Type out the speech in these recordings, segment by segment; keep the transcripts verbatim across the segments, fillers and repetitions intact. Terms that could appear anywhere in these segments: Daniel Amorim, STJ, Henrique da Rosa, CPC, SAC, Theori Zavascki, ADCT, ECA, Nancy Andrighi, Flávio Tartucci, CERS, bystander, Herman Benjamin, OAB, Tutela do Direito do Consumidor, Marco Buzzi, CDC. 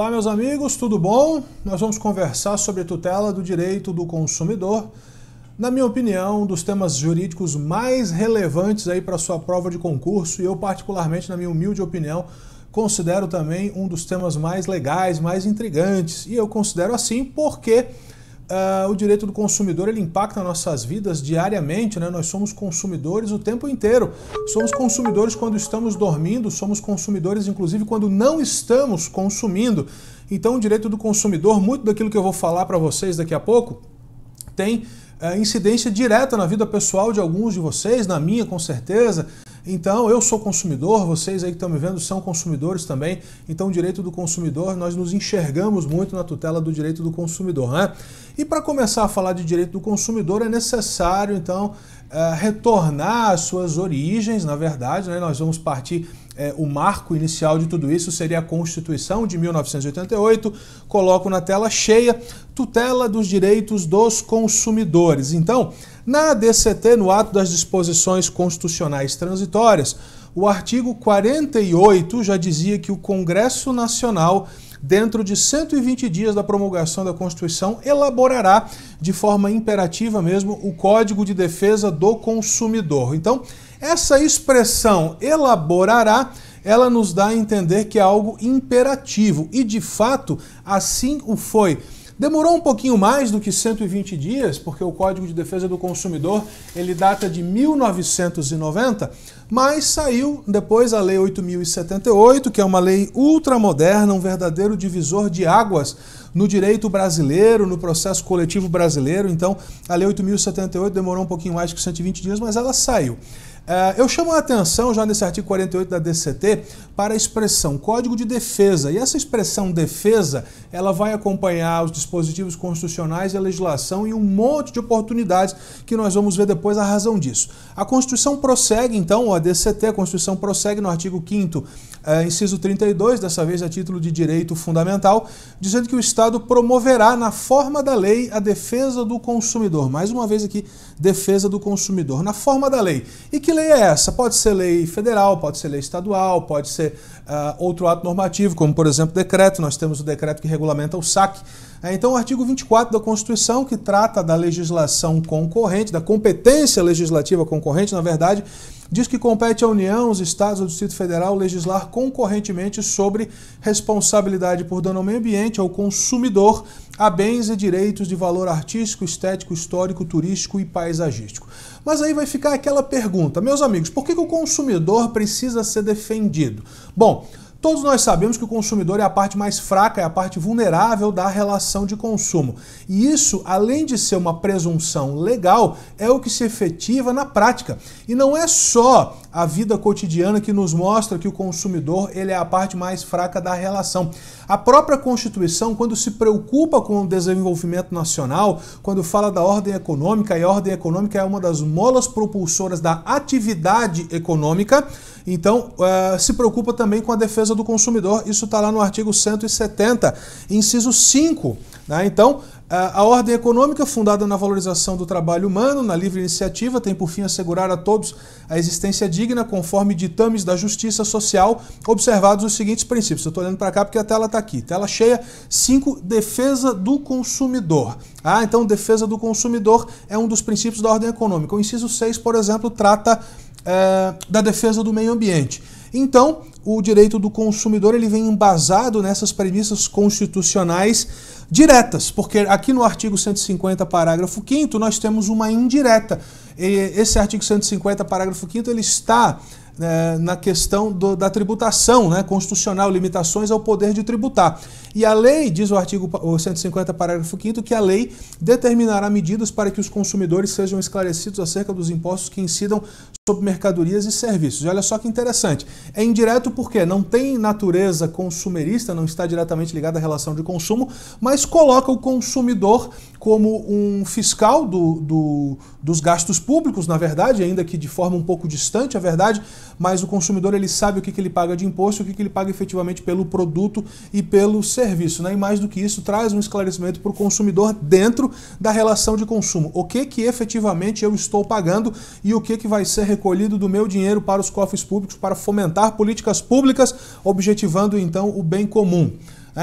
Olá, meus amigos, tudo bom? Nós vamos conversar sobre a tutela do direito do consumidor. Na minha opinião, um dos temas jurídicos mais relevantes aí para sua prova de concurso, e eu particularmente, na minha humilde opinião, considero também um dos temas mais legais, mais intrigantes. E eu considero assim porque uh, o direito do consumidor ele impacta nossas vidas diariamente, né? Nós somos consumidores o tempo inteiro. Somos consumidores quando estamos dormindo, somos consumidores inclusive quando não estamos consumindo. Então o direito do consumidor, muito daquilo que eu vou falar para vocês daqui a pouco, tem uh, incidência direta na vida pessoal de alguns de vocês, na minha com certeza. Então, eu sou consumidor, vocês aí que estão me vendo são consumidores também. Então, o direito do consumidor, nós nos enxergamos muito na tutela do direito do consumidor, né? E para começar a falar de direito do consumidor, é necessário, então, retornar às suas origens, na verdade, né? Nós vamos partir... É, o marco inicial de tudo isso seria a Constituição de mil novecentos e oitenta e oito, coloco na tela cheia, tutela dos direitos dos consumidores. Então, na A D C T, no ato das disposições constitucionais transitórias, o artigo quarenta e oito já dizia que o Congresso Nacional, dentro de cento e vinte dias da promulgação da Constituição, elaborará de forma imperativa mesmo o Código de Defesa do Consumidor. Então, essa expressão elaborará, ela nos dá a entender que é algo imperativo e, de fato, assim o foi. Demorou um pouquinho mais do que cento e vinte dias, porque o Código de Defesa do Consumidor ele data de mil novecentos e noventa, mas saiu depois a Lei oito mil e setenta e oito, que é uma lei ultramoderna, um verdadeiro divisor de águas no direito brasileiro, no processo coletivo brasileiro. Então, a Lei oito mil e setenta e oito demorou um pouquinho mais que cento e vinte dias, mas ela saiu. Eu chamo a atenção, já nesse artigo quarenta e oito da D C T, para a expressão Código de Defesa. E essa expressão defesa, ela vai acompanhar os dispositivos constitucionais e a legislação e um monte de oportunidades que nós vamos ver depois a razão disso. A Constituição prossegue, então, a D C T, a Constituição prossegue no artigo quinto, inciso trinta e dois, dessa vez a título de direito fundamental, dizendo que o Estado promoverá na forma da lei a defesa do consumidor. Mais uma vez aqui, defesa do consumidor, na forma da lei. E que lei é essa? Pode ser lei federal, pode ser lei estadual, pode ser uh, outro ato normativo, como por exemplo decreto. Nós temos o decreto que regulamenta o S A C. Então o artigo vinte e quatro da Constituição, que trata da legislação concorrente, da competência legislativa concorrente, na verdade, diz que compete à União, os Estados ou Distrito Federal legislar concorrentemente sobre responsabilidade por dano ao meio ambiente, ao consumidor, a bens e direitos de valor artístico, estético, histórico, turístico e paisagístico. Mas aí vai ficar aquela pergunta, meus amigos, por que que o consumidor precisa ser defendido? Bom, todos nós sabemos que o consumidor é a parte mais fraca, é a parte vulnerável da relação de consumo. E isso, além de ser uma presunção legal, é o que se efetiva na prática. E não é só a vida cotidiana que nos mostra que o consumidor ele é a parte mais fraca da relação. A própria Constituição, quando se preocupa com o desenvolvimento nacional, quando fala da ordem econômica, e a ordem econômica é uma das molas propulsoras da atividade econômica, então uh, se preocupa também com a defesa do consumidor. Isso está lá no artigo cento e setenta, inciso cinco, né? Então, a ordem econômica fundada na valorização do trabalho humano, na livre iniciativa, tem por fim assegurar a todos a existência digna, conforme ditames da justiça social, observados os seguintes princípios. Eu estou olhando para cá porque a tela está aqui. Tela cheia, cinco, defesa do consumidor. Ah, então defesa do consumidor é um dos princípios da ordem econômica. O inciso seis, por exemplo, trata é, da defesa do meio ambiente. Então, o direito do consumidor ele vem embasado nessas premissas constitucionais diretas, porque aqui no artigo cento e cinquenta, parágrafo quinto, nós temos uma indireta. Esse artigo cento e cinquenta, parágrafo quinto, ele está é, na questão do, da tributação, né, constitucional, limitações ao poder de tributar. E a lei, diz o artigo cento e cinquenta, parágrafo quinto, que a lei determinará medidas para que os consumidores sejam esclarecidos acerca dos impostos que incidam sobre mercadorias e serviços. E olha só que interessante, é indireto porque não tem natureza consumerista, não está diretamente ligada à relação de consumo, mas coloca o consumidor como um fiscal do, do, dos gastos públicos, na verdade, ainda que de forma um pouco distante, é verdade, mas o consumidor ele sabe o que, que ele paga de imposto, o que, que ele paga efetivamente pelo produto e pelo serviço, né? E mais do que isso, traz um esclarecimento para o consumidor dentro da relação de consumo. O que, que efetivamente eu estou pagando e o que, que vai ser recolhido do meu dinheiro para os cofres públicos para fomentar políticas públicas, objetivando então o bem comum.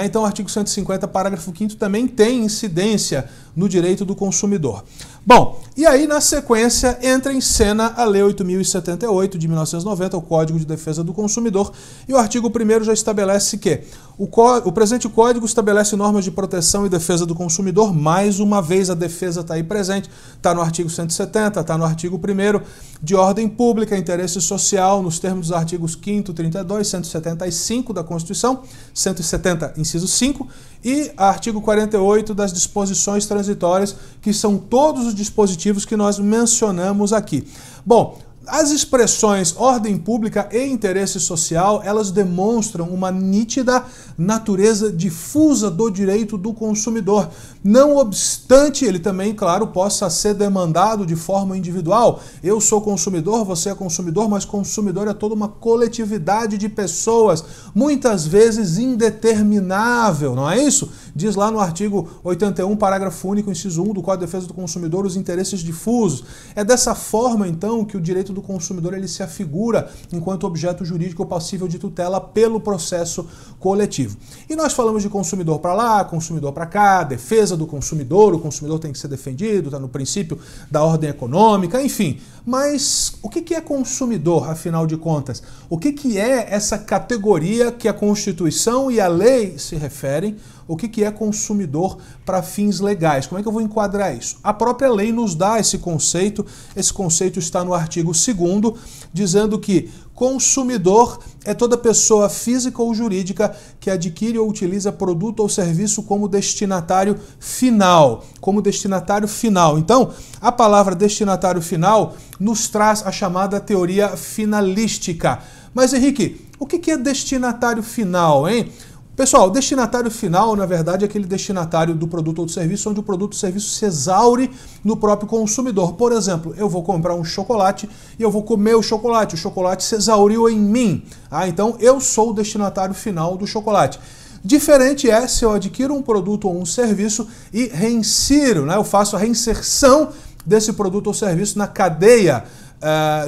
Então, o artigo cento e cinquenta, parágrafo quinto, também tem incidência no direito do consumidor. Bom, e aí, na sequência, entra em cena a Lei oito mil e setenta e oito, de mil novecentos e noventa, o Código de Defesa do Consumidor, e o artigo primeiro já estabelece que o, o presente Código estabelece normas de proteção e defesa do consumidor. Mais uma vez, a defesa está aí presente, está no artigo cento e setenta, está no artigo primeiro, de ordem pública, interesse social, nos termos dos artigos quinto, trinta e dois, cento e setenta e cinco da Constituição, cento e setenta, inciso cinco, e artigo quarenta e oito das disposições transitórias, que são todos os dispositivos que nós mencionamos aqui. Bom, as expressões ordem pública e interesse social, elas demonstram uma nítida natureza difusa do direito do consumidor. Não obstante, ele também, claro, possa ser demandado de forma individual. Eu sou consumidor, você é consumidor, mas consumidor é toda uma coletividade de pessoas, muitas vezes indeterminável, não é isso? Diz lá no artigo oitenta e um, parágrafo único, inciso um, do Código de Defesa do Consumidor, os interesses difusos. É dessa forma, então, que o direito do consumidor ele se afigura enquanto objeto jurídico passível de tutela pelo processo coletivo. E nós falamos de consumidor para lá, consumidor para cá, defesa do consumidor, o consumidor tem que ser defendido, está no princípio da ordem econômica, enfim. Mas o que é consumidor, afinal de contas? O que é essa categoria que a Constituição e a lei se referem? O que é consumidor para fins legais? Como é que eu vou enquadrar isso? A própria lei nos dá esse conceito. Esse conceito está no artigo segundo, dizendo que consumidor é toda pessoa física ou jurídica que adquire ou utiliza produto ou serviço como destinatário final. Como destinatário final. Então, a palavra destinatário final nos traz a chamada teoria finalística. Mas, Henrique, o que é destinatário final, hein? Pessoal, o destinatário final, na verdade, é aquele destinatário do produto ou do serviço onde o produto ou serviço se exaure no próprio consumidor. Por exemplo, eu vou comprar um chocolate e eu vou comer o chocolate. O chocolate se exauriu em mim. Ah, então eu sou o destinatário final do chocolate. Diferente é se eu adquiro um produto ou um serviço e reinsiro, né? Eu faço a reinserção desse produto ou serviço na cadeia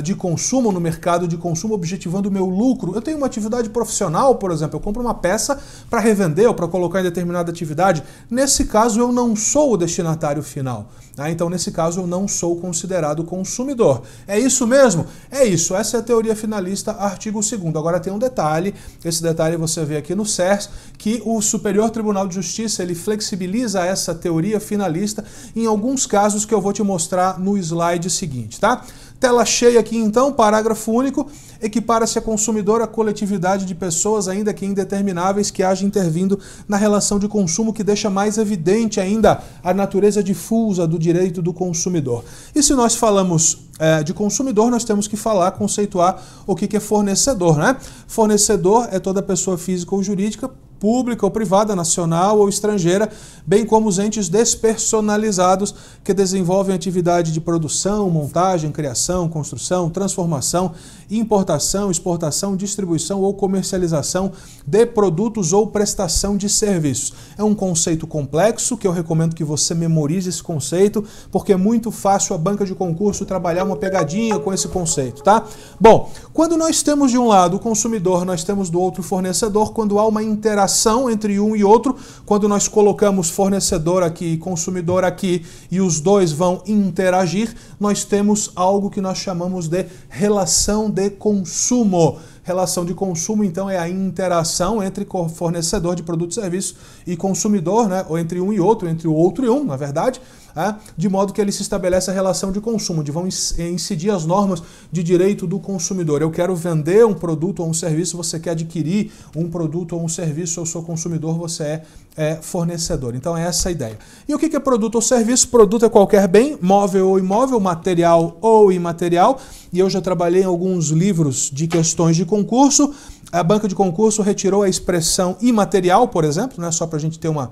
de consumo, no mercado de consumo, objetivando o meu lucro. Eu tenho uma atividade profissional, por exemplo, eu compro uma peça para revender ou para colocar em determinada atividade. Nesse caso, eu não sou o destinatário final. Ah, então, nesse caso, eu não sou considerado consumidor. É isso mesmo? É isso. Essa é a teoria finalista, artigo segundo. Agora tem um detalhe, esse detalhe você vê aqui no CERS, que o Superior Tribunal de Justiça, ele flexibiliza essa teoria finalista em alguns casos que eu vou te mostrar no slide seguinte, tá? Tela cheia aqui, então, parágrafo único, equipara-se a consumidor a coletividade de pessoas, ainda que indetermináveis, que haja intervindo na relação de consumo, que deixa mais evidente ainda a natureza difusa do direito do consumidor. E se nós falamos é, de consumidor, nós temos que falar, conceituar o que é fornecedor, né? Fornecedor é toda pessoa física ou jurídica, pública ou privada, nacional ou estrangeira, bem como os entes despersonalizados que desenvolvem atividade de produção, montagem, criação, construção, transformação, importação, exportação, distribuição ou comercialização de produtos ou prestação de serviços. É um conceito complexo que eu recomendo que você memorize esse conceito, porque é muito fácil a banca de concurso trabalhar uma pegadinha com esse conceito, tá? Bom, quando nós temos de um lado o consumidor, nós temos do outro o fornecedor, quando há uma interação entre um e outro, quando nós colocamos fornecedor aqui e consumidor aqui e os dois vão interagir, nós temos algo que nós chamamos de relação de consumo. Relação de consumo, então, é a interação entre fornecedor de produto e serviço e consumidor, né? Ou entre um e outro, entre o outro e um, na verdade, é? De modo que ele se estabelece a relação de consumo, onde vão incidir as normas de direito do consumidor. Eu quero vender um produto ou um serviço, você quer adquirir um produto ou um serviço, eu sou consumidor, você é, é fornecedor. Então é essa a ideia. E o que é produto ou serviço? Produto é qualquer bem, móvel ou imóvel, material ou imaterial, e eu já trabalhei em alguns livros de questões de concurso. A banca de concurso retirou a expressão imaterial, por exemplo, né? Só para a gente ter uma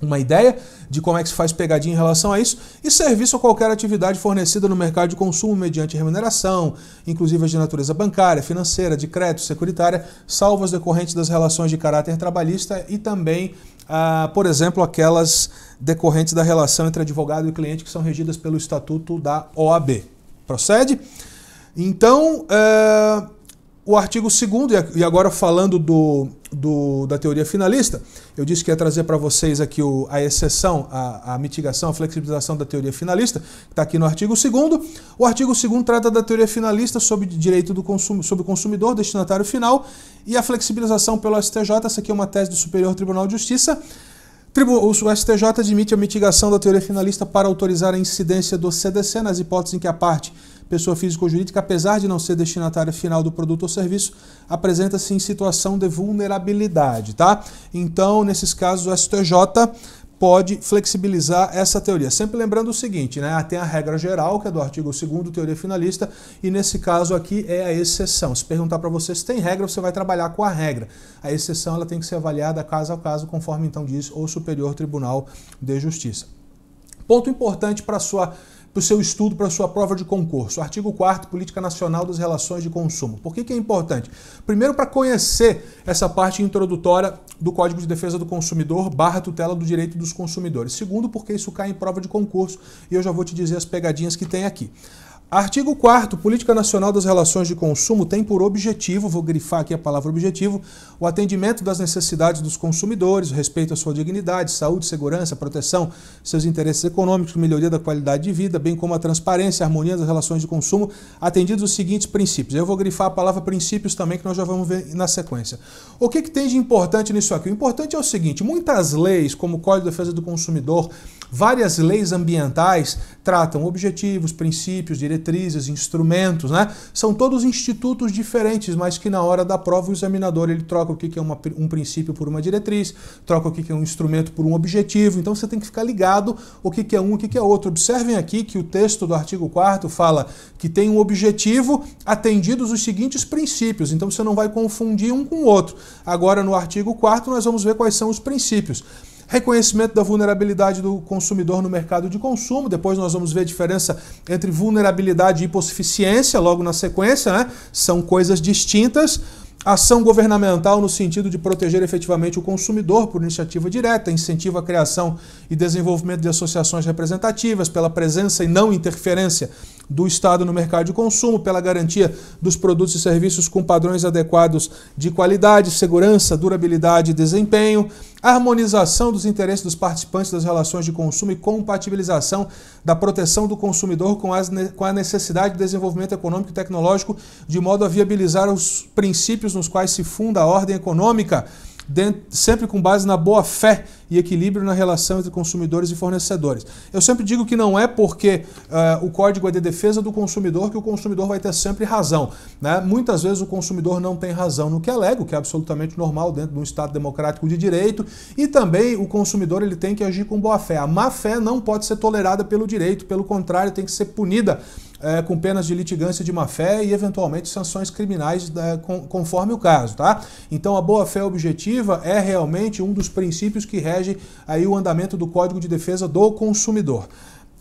uma ideia de como é que se faz pegadinha em relação a isso, e serviço ou qualquer atividade fornecida no mercado de consumo mediante remuneração, inclusive as de natureza bancária, financeira, de crédito, securitária, salvo as decorrentes das relações de caráter trabalhista e também, ah, por exemplo, aquelas decorrentes da relação entre advogado e cliente que são regidas pelo Estatuto da O A B. Procede? Então, ah, o artigo segundo, e agora falando do, do, da teoria finalista, eu disse que ia trazer para vocês aqui o, a exceção, a, a mitigação, a flexibilização da teoria finalista, que está aqui no artigo segundo. O artigo segundo trata da teoria finalista sobre direito do consumo, sobre o consumidor, destinatário final, e a flexibilização pelo S T J. Essa aqui é uma tese do Superior Tribunal de Justiça. O S T J admite a mitigação da teoria finalista para autorizar a incidência do C D C nas hipóteses em que a parte, pessoa física ou jurídica, apesar de não ser destinatária final do produto ou serviço, apresenta-se em situação de vulnerabilidade, tá? Então, nesses casos, o S T J pode flexibilizar essa teoria. Sempre lembrando o seguinte, né? Tem a regra geral, que é do artigo segundo, teoria finalista, e nesse caso aqui é a exceção. Se perguntar para você se tem regra, você vai trabalhar com a regra. A exceção ela tem que ser avaliada caso a caso, conforme então diz o Superior Tribunal de Justiça. Ponto importante para a sua... para o seu estudo, para a sua prova de concurso. Artigo quarto, Política Nacional das Relações de Consumo. Por que que é importante? Primeiro, para conhecer essa parte introdutória do Código de Defesa do Consumidor barra Tutela do Direito dos Consumidores. Segundo, porque isso cai em prova de concurso e eu já vou te dizer as pegadinhas que tem aqui. Artigo quarto, Política Nacional das Relações de Consumo tem por objetivo, vou grifar aqui a palavra objetivo, o atendimento das necessidades dos consumidores, o respeito à sua dignidade, saúde, segurança, proteção, seus interesses econômicos, melhoria da qualidade de vida, bem como a transparência, a harmonia das relações de consumo, atendidos os seguintes princípios. Eu vou grifar a palavra princípios também, que nós já vamos ver na sequência. O que que tem de importante nisso aqui? O importante é o seguinte, muitas leis, como o Código de Defesa do Consumidor, várias leis ambientais tratam objetivos, princípios, diretrizes, instrumentos, né? São todos institutos diferentes, mas que na hora da prova o examinador ele troca o que é uma, um princípio por uma diretriz, troca o que é um instrumento por um objetivo. Então você tem que ficar ligado o que é um, o que é outro. Observem aqui que o texto do artigo quarto fala que tem um objetivo atendidos os seguintes princípios. Então você não vai confundir um com o outro. Agora no artigo quarto nós vamos ver quais são os princípios. Reconhecimento da vulnerabilidade do consumidor no mercado de consumo. Depois nós vamos ver a diferença entre vulnerabilidade e hipossuficiência, logo na sequência, né? São coisas distintas. Ação governamental no sentido de proteger efetivamente o consumidor por iniciativa direta, incentivo à criação e desenvolvimento de associações representativas, pela presença e não interferência do Estado no mercado de consumo, pela garantia dos produtos e serviços com padrões adequados de qualidade, segurança, durabilidade e desempenho, harmonização dos interesses dos participantes das relações de consumo e compatibilização da proteção do consumidor com, as, com a necessidade de desenvolvimento econômico e tecnológico, de modo a viabilizar os princípios nos quais se funda a ordem econômica, sempre com base na boa-fé e equilíbrio na relação entre consumidores e fornecedores. Eu sempre digo que não é porque uh, o código é de defesa do consumidor que o consumidor vai ter sempre razão, né? Muitas vezes o consumidor não tem razão no que alega, o que é absolutamente normal dentro de um Estado democrático de direito, e também o consumidor ele tem que agir com boa-fé. A má-fé não pode ser tolerada pelo direito, pelo contrário, tem que ser punida É, com penas de litigância de má-fé e, eventualmente, sanções criminais da, com, conforme o caso, tá? Então, a boa-fé objetiva é realmente um dos princípios que regem aí o andamento do Código de Defesa do Consumidor.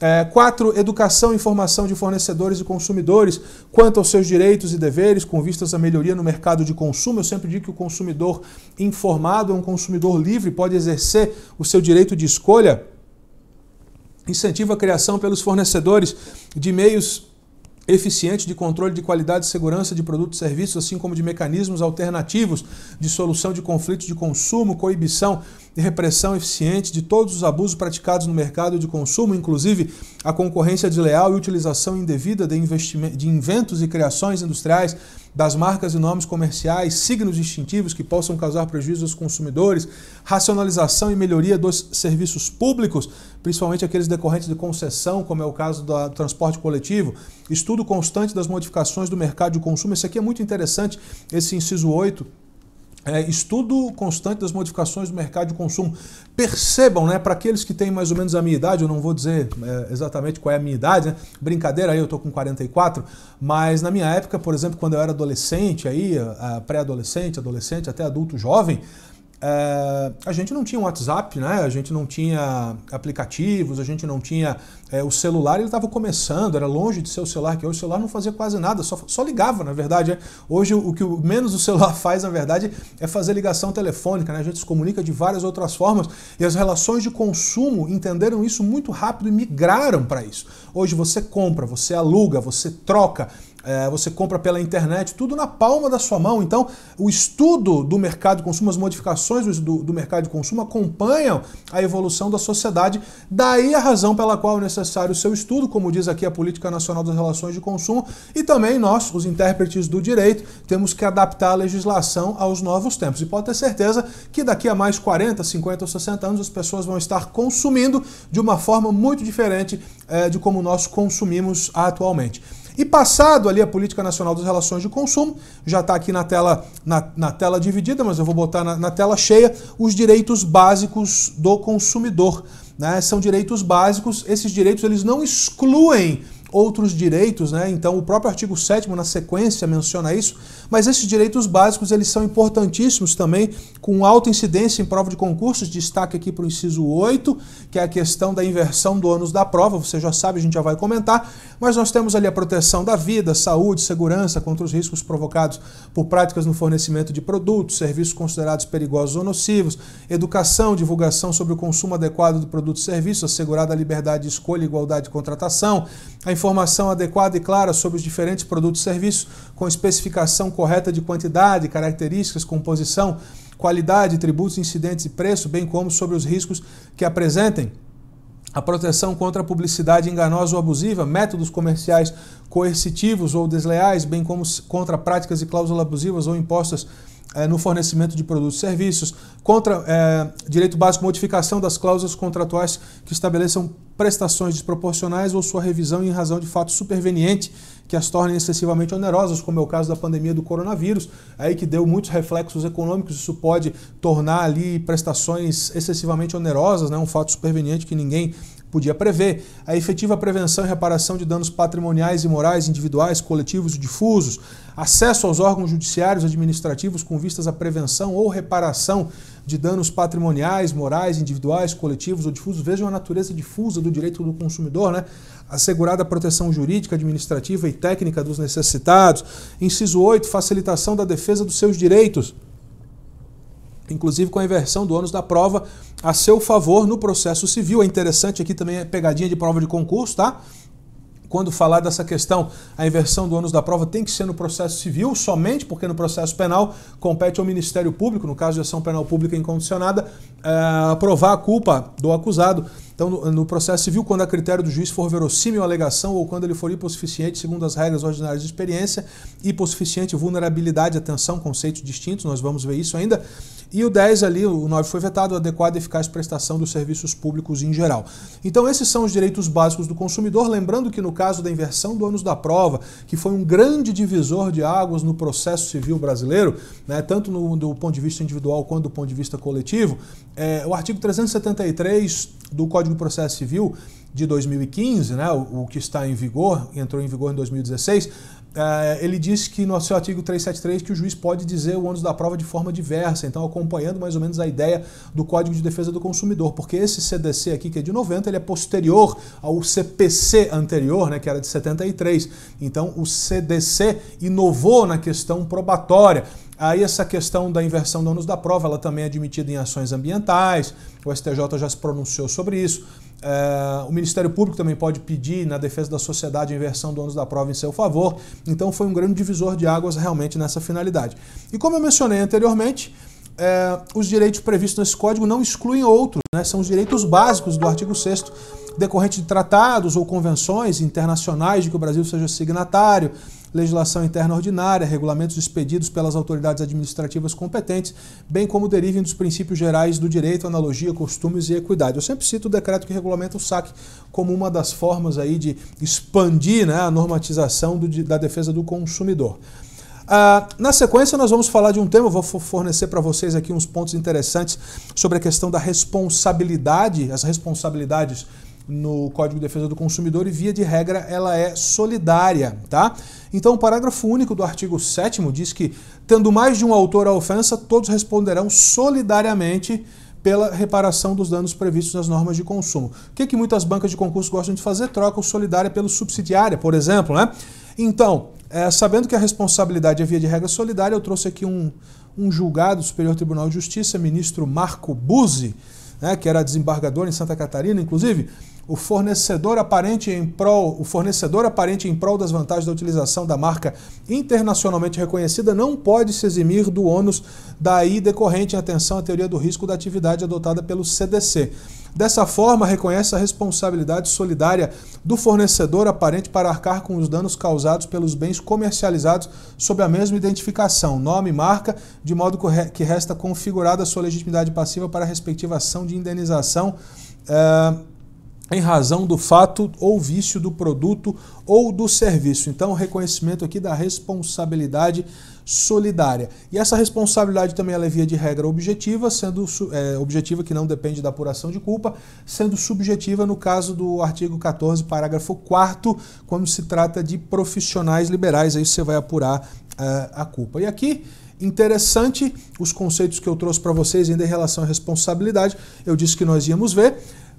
É, quatro, educação e informação de fornecedores e consumidores quanto aos seus direitos e deveres com vistas à melhoria no mercado de consumo. Eu sempre digo que o consumidor informado é um consumidor livre, pode exercer o seu direito de escolha. Incentiva a criação pelos fornecedores de meios eficiente de controle de qualidade e segurança de produtos e serviços, assim como de mecanismos alternativos de solução de conflitos de consumo, coibição e repressão eficiente de todos os abusos praticados no mercado de consumo, inclusive a concorrência desleal e utilização indevida de, de inventos e criações industriais, das marcas e nomes comerciais, signos distintivos que possam causar prejuízo aos consumidores, racionalização e melhoria dos serviços públicos, principalmente aqueles decorrentes de concessão, como é o caso do transporte coletivo, estudo constante das modificações do mercado de consumo. Esse aqui é muito interessante, esse inciso oito, É, estudo constante das modificações do mercado de consumo. Percebam, né, para aqueles que têm mais ou menos a minha idade, eu não vou dizer é, exatamente qual é a minha idade, né? Brincadeira, aí eu estou com quarenta e quatro, mas na minha época, por exemplo, quando eu era adolescente, aí pré-adolescente, adolescente, até adulto jovem, É, a gente não tinha WhatsApp, né? A gente não tinha aplicativos, a gente não tinha é, o celular, ele estava começando, era longe de ser o celular, que hoje o celular não fazia quase nada, só, só ligava, na verdade. É. Hoje o que o, menos o celular faz, na verdade, é fazer ligação telefônica, né? A gente se comunica de várias outras formas e as relações de consumo entenderam isso muito rápido e migraram para isso. Hoje você compra, você aluga, você troca, é, você compra pela internet, tudo na palma da sua mão. Então, o estudo do mercado de consumo, as modificações do, do mercado de consumo acompanham a evolução da sociedade. Daí a razão pela qual é necessário o seu estudo, como diz aqui a Política Nacional das Relações de Consumo, e também nós, os intérpretes do direito, temos que adaptar a legislação aos novos tempos. E pode ter certeza que daqui a mais quarenta, cinquenta ou sessenta anos as pessoas vão estar consumindo de uma forma muito diferente é, de como nós consumimos atualmente. E passado ali a Política Nacional das Relações de Consumo, já está aqui na tela, na, na tela dividida, mas eu vou botar na, na tela cheia, os direitos básicos do consumidor, né? São direitos básicos, esses direitos eles não excluem outros direitos, né? Então o próprio artigo sétimo na sequência menciona isso, mas esses direitos básicos eles são importantíssimos também, com alta incidência em prova de concursos, destaque aqui para o inciso oito, que é a questão da inversão do ônus da prova, você já sabe, a gente já vai comentar, mas nós temos ali a proteção da vida, saúde, segurança contra os riscos provocados por práticas no fornecimento de produtos, serviços considerados perigosos ou nocivos, educação, divulgação sobre o consumo adequado do produto e serviço, assegurada a liberdade de escolha e igualdade de contratação, a informação adequada e clara sobre os diferentes produtos e serviços, com especificação correta de quantidade, características, composição, qualidade, tributos, incidentes e preço, bem como sobre os riscos que apresentem. A proteção contra a publicidade enganosa ou abusiva, métodos comerciais coercitivos ou desleais, bem como contra práticas e cláusulas abusivas ou impostas no fornecimento de produtos e serviços, contra é, direito básico, modificação das cláusulas contratuais que estabeleçam prestações desproporcionais ou sua revisão em razão de fato superveniente que as tornem excessivamente onerosas, como é o caso da pandemia do coronavírus, aí que deu muitos reflexos econômicos, isso pode tornar ali prestações excessivamente onerosas, né? Um fato superveniente que ninguém podia prever. A efetiva prevenção e reparação de danos patrimoniais e morais, individuais, coletivos e difusos, acesso aos órgãos judiciários administrativos com vistas à prevenção ou reparação de danos patrimoniais, morais, individuais, coletivos ou difusos. Vejam a natureza difusa do direito do consumidor, né? Assegurada a proteção jurídica, administrativa e técnica dos necessitados. Inciso oito, facilitação da defesa dos seus direitos, inclusive com a inversão do ônus da prova a seu favor no processo civil. É interessante aqui também a pegadinha de prova de concurso, tá? Quando falar dessa questão, a inversão do ônus da prova tem que ser no processo civil somente, porque no processo penal compete ao Ministério Público, no caso de ação penal pública incondicionada, é, provar a culpa do acusado. Então, no, no processo civil, quando a critério do juiz for verossímil a alegação ou quando ele for hipossuficiente, segundo as regras ordinárias de experiência, hipossuficiente, vulnerabilidade, atenção, conceitos distintos, nós vamos ver isso ainda. E o dez ali, o nove foi vetado, adequada e eficaz prestação dos serviços públicos em geral. Então esses são os direitos básicos do consumidor, lembrando que no caso da inversão do ônus da prova, que foi um grande divisor de águas no processo civil brasileiro, né, tanto no, do ponto de vista individual quanto do ponto de vista coletivo, é, o artigo trezentos e setenta e três do Código de Processo Civil de dois mil e quinze, né, o, o que está em vigor, entrou em vigor em dois mil e dezesseis, Uh, ele diz que no seu artigo trezentos e setenta e três que o juiz pode dizer o ônus da prova de forma diversa, então acompanhando mais ou menos a ideia do Código de Defesa do Consumidor, porque esse C D C aqui, que é de noventa, ele é posterior ao C P C anterior, né, que era de setenta e três, então o C D C inovou na questão probatória. Aí essa questão da inversão do ônus da prova, ela também é admitida em ações ambientais, o S T J já se pronunciou sobre isso. Uh, o Ministério Público também pode pedir na defesa da sociedade a inversão do ônus da prova em seu favor, então foi um grande divisor de águas realmente nessa finalidade. E como eu mencionei anteriormente, uh, os direitos previstos nesse código não excluem outros, né? São os direitos básicos do artigo sexto, decorrente de tratados ou convenções internacionais de que o Brasil seja signatário, legislação interna ordinária, regulamentos expedidos pelas autoridades administrativas competentes, bem como derivem dos princípios gerais do direito, analogia, costumes e equidade. Eu sempre cito o decreto que regulamenta o S A C como uma das formas aí de expandir, né, a normatização do, da defesa do consumidor. Ah, na sequência nós vamos falar de um tema, eu vou fornecer para vocês aqui uns pontos interessantes sobre a questão da responsabilidade, as responsabilidades no Código de Defesa do Consumidor, e via de regra ela é solidária, tá? Então o parágrafo único do artigo sétimo diz que, tendo mais de um autor à ofensa, todos responderão solidariamente pela reparação dos danos previstos nas normas de consumo. O que, que muitas bancas de concurso gostam de fazer? Troca o solidária pelo subsidiária, por exemplo, né? Então, é, sabendo que a responsabilidade é via de regra solidária, eu trouxe aqui um, um julgado do Superior Tribunal de Justiça, ministro Marco Buzzi, né, que era desembargador em Santa Catarina, inclusive, o fornecedor aparente em prol, o fornecedor aparente em prol das vantagens da utilização da marca internacionalmente reconhecida não pode se eximir do ônus daí decorrente em atenção à teoria do risco da atividade adotada pelo C D C. Dessa forma, reconhece a responsabilidade solidária do fornecedor aparente para arcar com os danos causados pelos bens comercializados sob a mesma identificação, nome e marca, de modo que resta configurada a sua legitimidade passiva para a respectiva ação de indenização eh, em razão do fato ou vício do produto ou do serviço. Então, reconhecimento aqui da responsabilidade solidária. E essa responsabilidade também ela é via de regra objetiva, sendo é, objetiva que não depende da apuração de culpa, sendo subjetiva no caso do artigo quatorze, parágrafo quarto, quando se trata de profissionais liberais, aí você vai apurar uh, a culpa. E aqui, interessante, os conceitos que eu trouxe para vocês ainda em relação à responsabilidade, eu disse que nós íamos ver.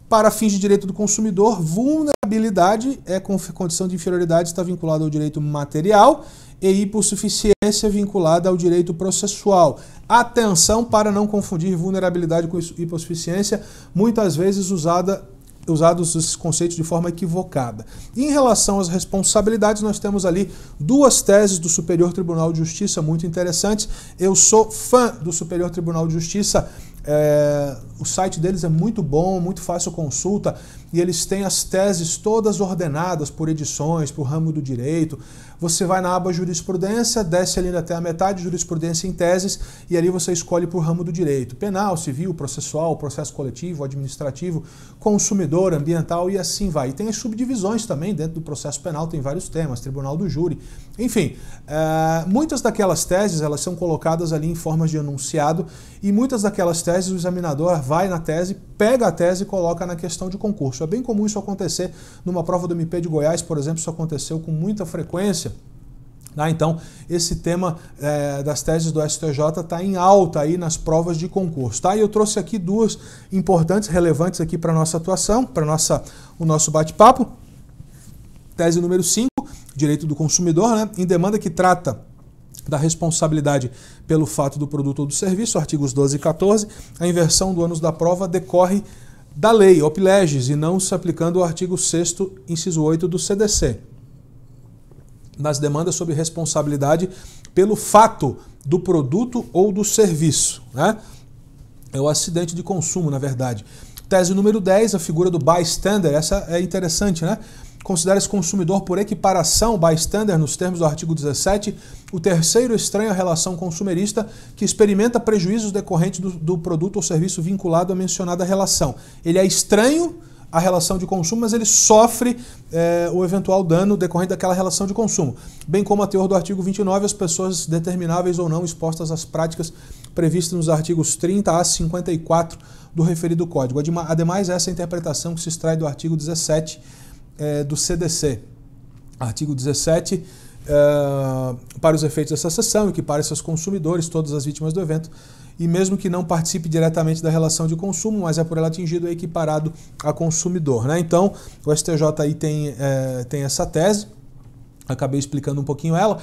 Para fins de direito do consumidor, vulnerabilidade é condição de inferioridade, está vinculada ao direito material, e hipossuficiência vinculada ao direito processual. Atenção para não confundir vulnerabilidade com hipossuficiência, muitas vezes usada, usados esses conceitos de forma equivocada. E em relação às responsabilidades, nós temos ali duas teses do Superior Tribunal de Justiça muito interessantes. Eu sou fã do Superior Tribunal de Justiça. É, o site deles é muito bom, muito fácil consulta, e eles têm as teses todas ordenadas por edições, por ramo do direito. Você vai na aba jurisprudência, desce ali até a metade, jurisprudência em teses, e ali você escolhe por ramo do direito. Penal, civil, processual, processo coletivo, administrativo, consumidor, ambiental, e assim vai. E tem as subdivisões também dentro do processo penal, tem vários temas, tribunal do júri. Enfim, é, muitas daquelas teses elas são colocadas ali em formas de enunciado, e muitas daquelas teses o examinador vai na tese, pega a tese e coloca na questão de concurso. É bem comum isso acontecer numa prova do M P de Goiás, por exemplo, isso aconteceu com muita frequência. Ah, então, esse tema é, das teses do S T J está em alta aí nas provas de concurso. Tá? E eu trouxe aqui duas importantes, relevantes aqui para a nossa atuação, para nossa, o nosso bate-papo. Tese número cinco, direito do consumidor, né? Em demanda que trata da responsabilidade pelo fato do produto ou do serviço, artigos doze e quatorze, a inversão do ônus da prova decorre da lei, op leges, e não se aplicando ao artigo sexto, inciso oito do C D C. Nas demandas sobre responsabilidade pelo fato do produto ou do serviço, né? É o acidente de consumo, na verdade. Tese número dez, a figura do bystander, essa é interessante, né? Considera-se consumidor por equiparação, bystander, nos termos do artigo dezessete, o terceiro estranho à relação consumerista que experimenta prejuízos decorrentes do, do produto ou serviço vinculado à mencionada relação. Ele é estranho à relação de consumo, mas ele sofre é, o eventual dano decorrente daquela relação de consumo. Bem como a teor do artigo vinte e nove, as pessoas determináveis ou não expostas às práticas previstas nos artigos trinta a cinquenta e quatro do referido código. Ademais, essa é a interpretação que se extrai do artigo dezessete, É, do C D C, artigo dezessete, é, para os efeitos dessa sessão, equipara seus consumidores, todas as vítimas do evento, e mesmo que não participe diretamente da relação de consumo, mas é por ela atingido, é equiparado a consumidor. Né? Então, o S T J aí tem, é, tem essa tese, acabei explicando um pouquinho ela,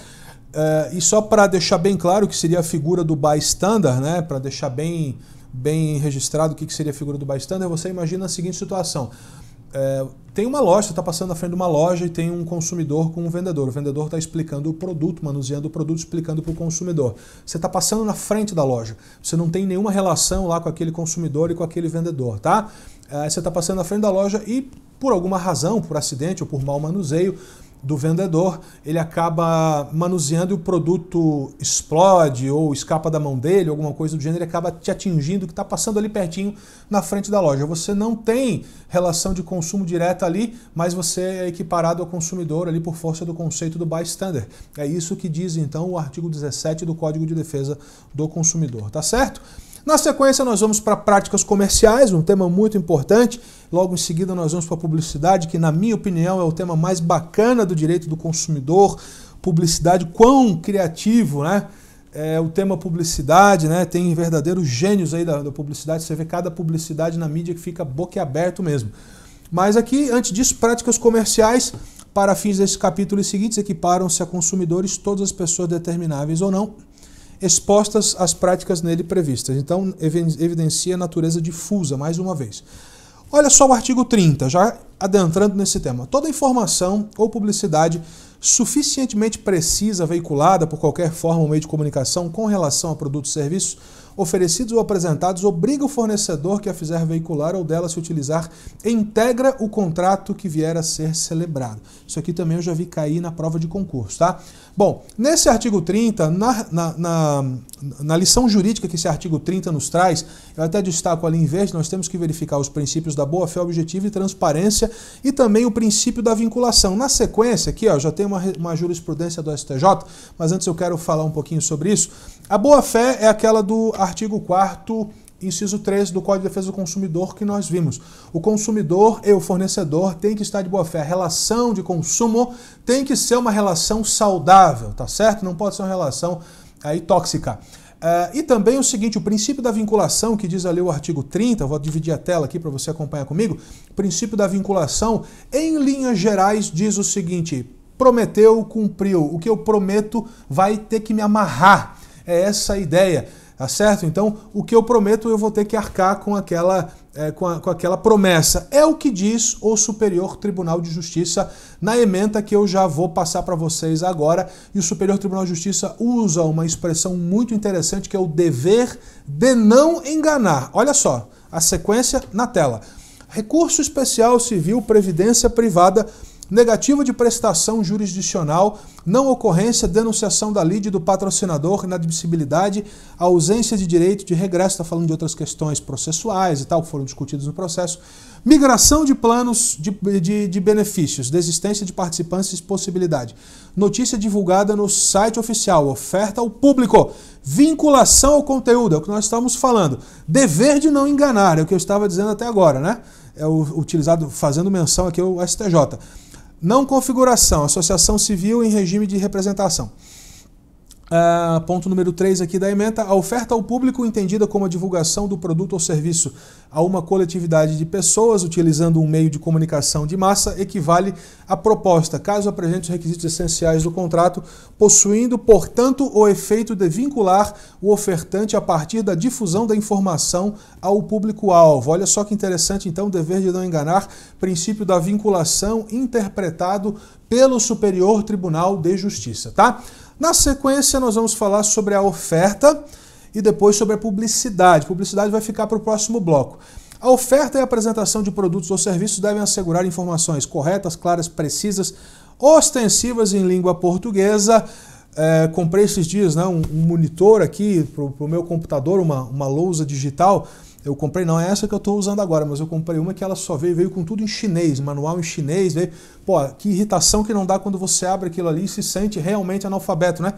é, e só para deixar bem claro que seria a figura do bystander, né? Para deixar bem, bem registrado o que, que seria a figura do bystander, você imagina a seguinte situação. É, tem uma loja, você está passando na frente de uma loja e tem um consumidor com um vendedor. O vendedor está explicando o produto, manuseando o produto, explicando para o consumidor. Você está passando na frente da loja. Você não tem nenhuma relação lá com aquele consumidor e com aquele vendedor, tá? É, você está passando na frente da loja e, por alguma razão, por acidente ou por mau manuseio do vendedor, ele acaba manuseando e o produto explode ou escapa da mão dele, alguma coisa do gênero, ele acaba te atingindo, que está passando ali pertinho na frente da loja. Você não tem relação de consumo direta ali, mas você é equiparado ao consumidor ali por força do conceito do bystander. É isso que diz, então, o artigo dezessete do Código de Defesa do Consumidor, tá certo? Na sequência, nós vamos para práticas comerciais, um tema muito importante. Logo em seguida, nós vamos para a publicidade, que, na minha opinião, é o tema mais bacana do direito do consumidor. Publicidade, quão criativo, né? É, o tema publicidade, né? Tem verdadeiros gênios aí da, da publicidade. Você vê cada publicidade na mídia que fica boquiaberto mesmo. Mas aqui, antes disso, práticas comerciais. Para fins desse capítulo e seguintes, equiparam-se a consumidores todas as pessoas determináveis ou não, expostas às práticas nele previstas. Então, evidencia a natureza difusa, mais uma vez. Olha só o artigo trinta, já adentrando nesse tema. Toda informação ou publicidade suficientemente precisa, veiculada por qualquer forma ou meio de comunicação com relação a produtos e serviços oferecidos ou apresentados, obriga o fornecedor que a fizer veicular ou dela se utilizar e integra o contrato que vier a ser celebrado. Isso aqui também eu já vi cair na prova de concurso, tá? Bom, nesse artigo trinta, na, na, na, na lição jurídica que esse artigo trinta nos traz, eu até destaco ali em verde, nós temos que verificar os princípios da boa-fé objetiva e transparência e também o princípio da vinculação. Na sequência, aqui ó, já tem uma uma jurisprudência do S T J, mas antes eu quero falar um pouquinho sobre isso. A boa-fé é aquela do artigo quarto, inciso três do Código de Defesa do Consumidor que nós vimos. O consumidor e o fornecedor têm que estar de boa-fé. A relação de consumo tem que ser uma relação saudável, tá certo? Não pode ser uma relação aí tóxica. Uh, e também o seguinte, o princípio da vinculação, que diz ali o artigo trinta, eu vou dividir a tela aqui para você acompanhar comigo, o princípio da vinculação, em linhas gerais, diz o seguinte: prometeu, cumpriu. O que eu prometo vai ter que me amarrar. É essa a ideia, tá certo? Então, o que eu prometo eu vou ter que arcar com aquela, é, com a, com aquela promessa. É o que diz o Superior Tribunal de Justiça na ementa que eu já vou passar para vocês agora. E o Superior Tribunal de Justiça usa uma expressão muito interessante que é o dever de não enganar. Olha só, a sequência na tela. Recurso especial civil, previdência privada, negativa de prestação jurisdicional, não ocorrência, denunciação da lide do patrocinador, inadmissibilidade, ausência de direito de regresso, está falando de outras questões processuais e tal, que foram discutidas no processo, migração de planos de, de, de benefícios, desistência de participantes e possibilidade, notícia divulgada no site oficial, oferta ao público, vinculação ao conteúdo, é o que nós estávamos falando, dever de não enganar, é o que eu estava dizendo até agora, né? É o utilizado, fazendo menção aqui ao S T J. Não configuração, associação civil em regime de representação. Uh, ponto número três aqui da ementa, a oferta ao público entendida como a divulgação do produto ou serviço a uma coletividade de pessoas utilizando um meio de comunicação de massa equivale à proposta, caso apresente os requisitos essenciais do contrato, possuindo, portanto, o efeito de vincular o ofertante a partir da difusão da informação ao público-alvo. Olha só que interessante, então, dever de não enganar, princípio da vinculação interpretado pelo Superior Tribunal de Justiça, tá? Na sequência, nós vamos falar sobre a oferta e depois sobre a publicidade. Publicidade vai ficar para o próximo bloco. A oferta e a apresentação de produtos ou serviços devem assegurar informações corretas, claras, precisas, ostensivas em língua portuguesa. É, comprei esses dias, né, um, um monitor aqui para o meu computador, uma, uma lousa digital. Eu comprei, não é essa que eu estou usando agora, mas eu comprei uma que ela só veio, veio com tudo em chinês, manual em chinês, veio. Pô, que irritação que não dá quando você abre aquilo ali e se sente realmente analfabeto, né?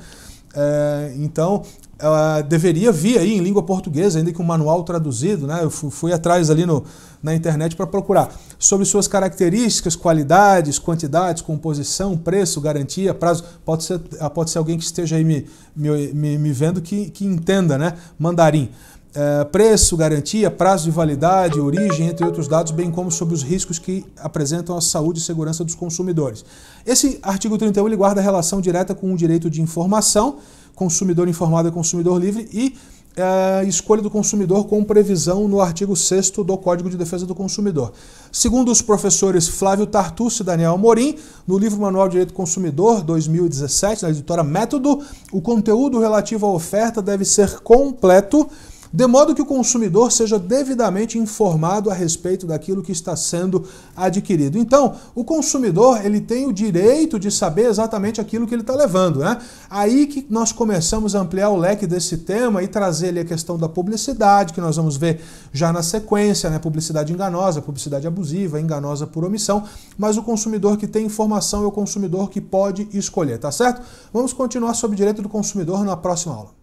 É, então, ela deveria vir aí em língua portuguesa, ainda que um manual traduzido, né? Eu fui atrás ali no, na internet para procurar. Sobre suas características, qualidades, quantidades, composição, preço, garantia, prazo. Pode ser, pode ser alguém que esteja aí me, me, me, me vendo que, que entenda, né? Mandarim. É, preço, garantia, prazo de validade, origem, entre outros dados, bem como sobre os riscos que apresentam à saúde e segurança dos consumidores. Esse artigo trinta e um ele guarda relação direta com o direito de informação, consumidor informado é consumidor livre, e é, escolha do consumidor com previsão no artigo sexto do Código de Defesa do Consumidor. Segundo os professores Flávio Tartucci e Daniel Amorim, no livro Manual de Direito do Consumidor, dois mil e dezessete, na editora Método, o conteúdo relativo à oferta deve ser completo, de modo que o consumidor seja devidamente informado a respeito daquilo que está sendo adquirido. Então, o consumidor ele tem o direito de saber exatamente aquilo que ele está levando, né? Aí que nós começamos a ampliar o leque desse tema e trazer ali a questão da publicidade, que nós vamos ver já na sequência, né? Publicidade enganosa, publicidade abusiva, enganosa por omissão, mas o consumidor que tem informação é o consumidor que pode escolher, tá certo? Vamos continuar sobre o direito do consumidor na próxima aula.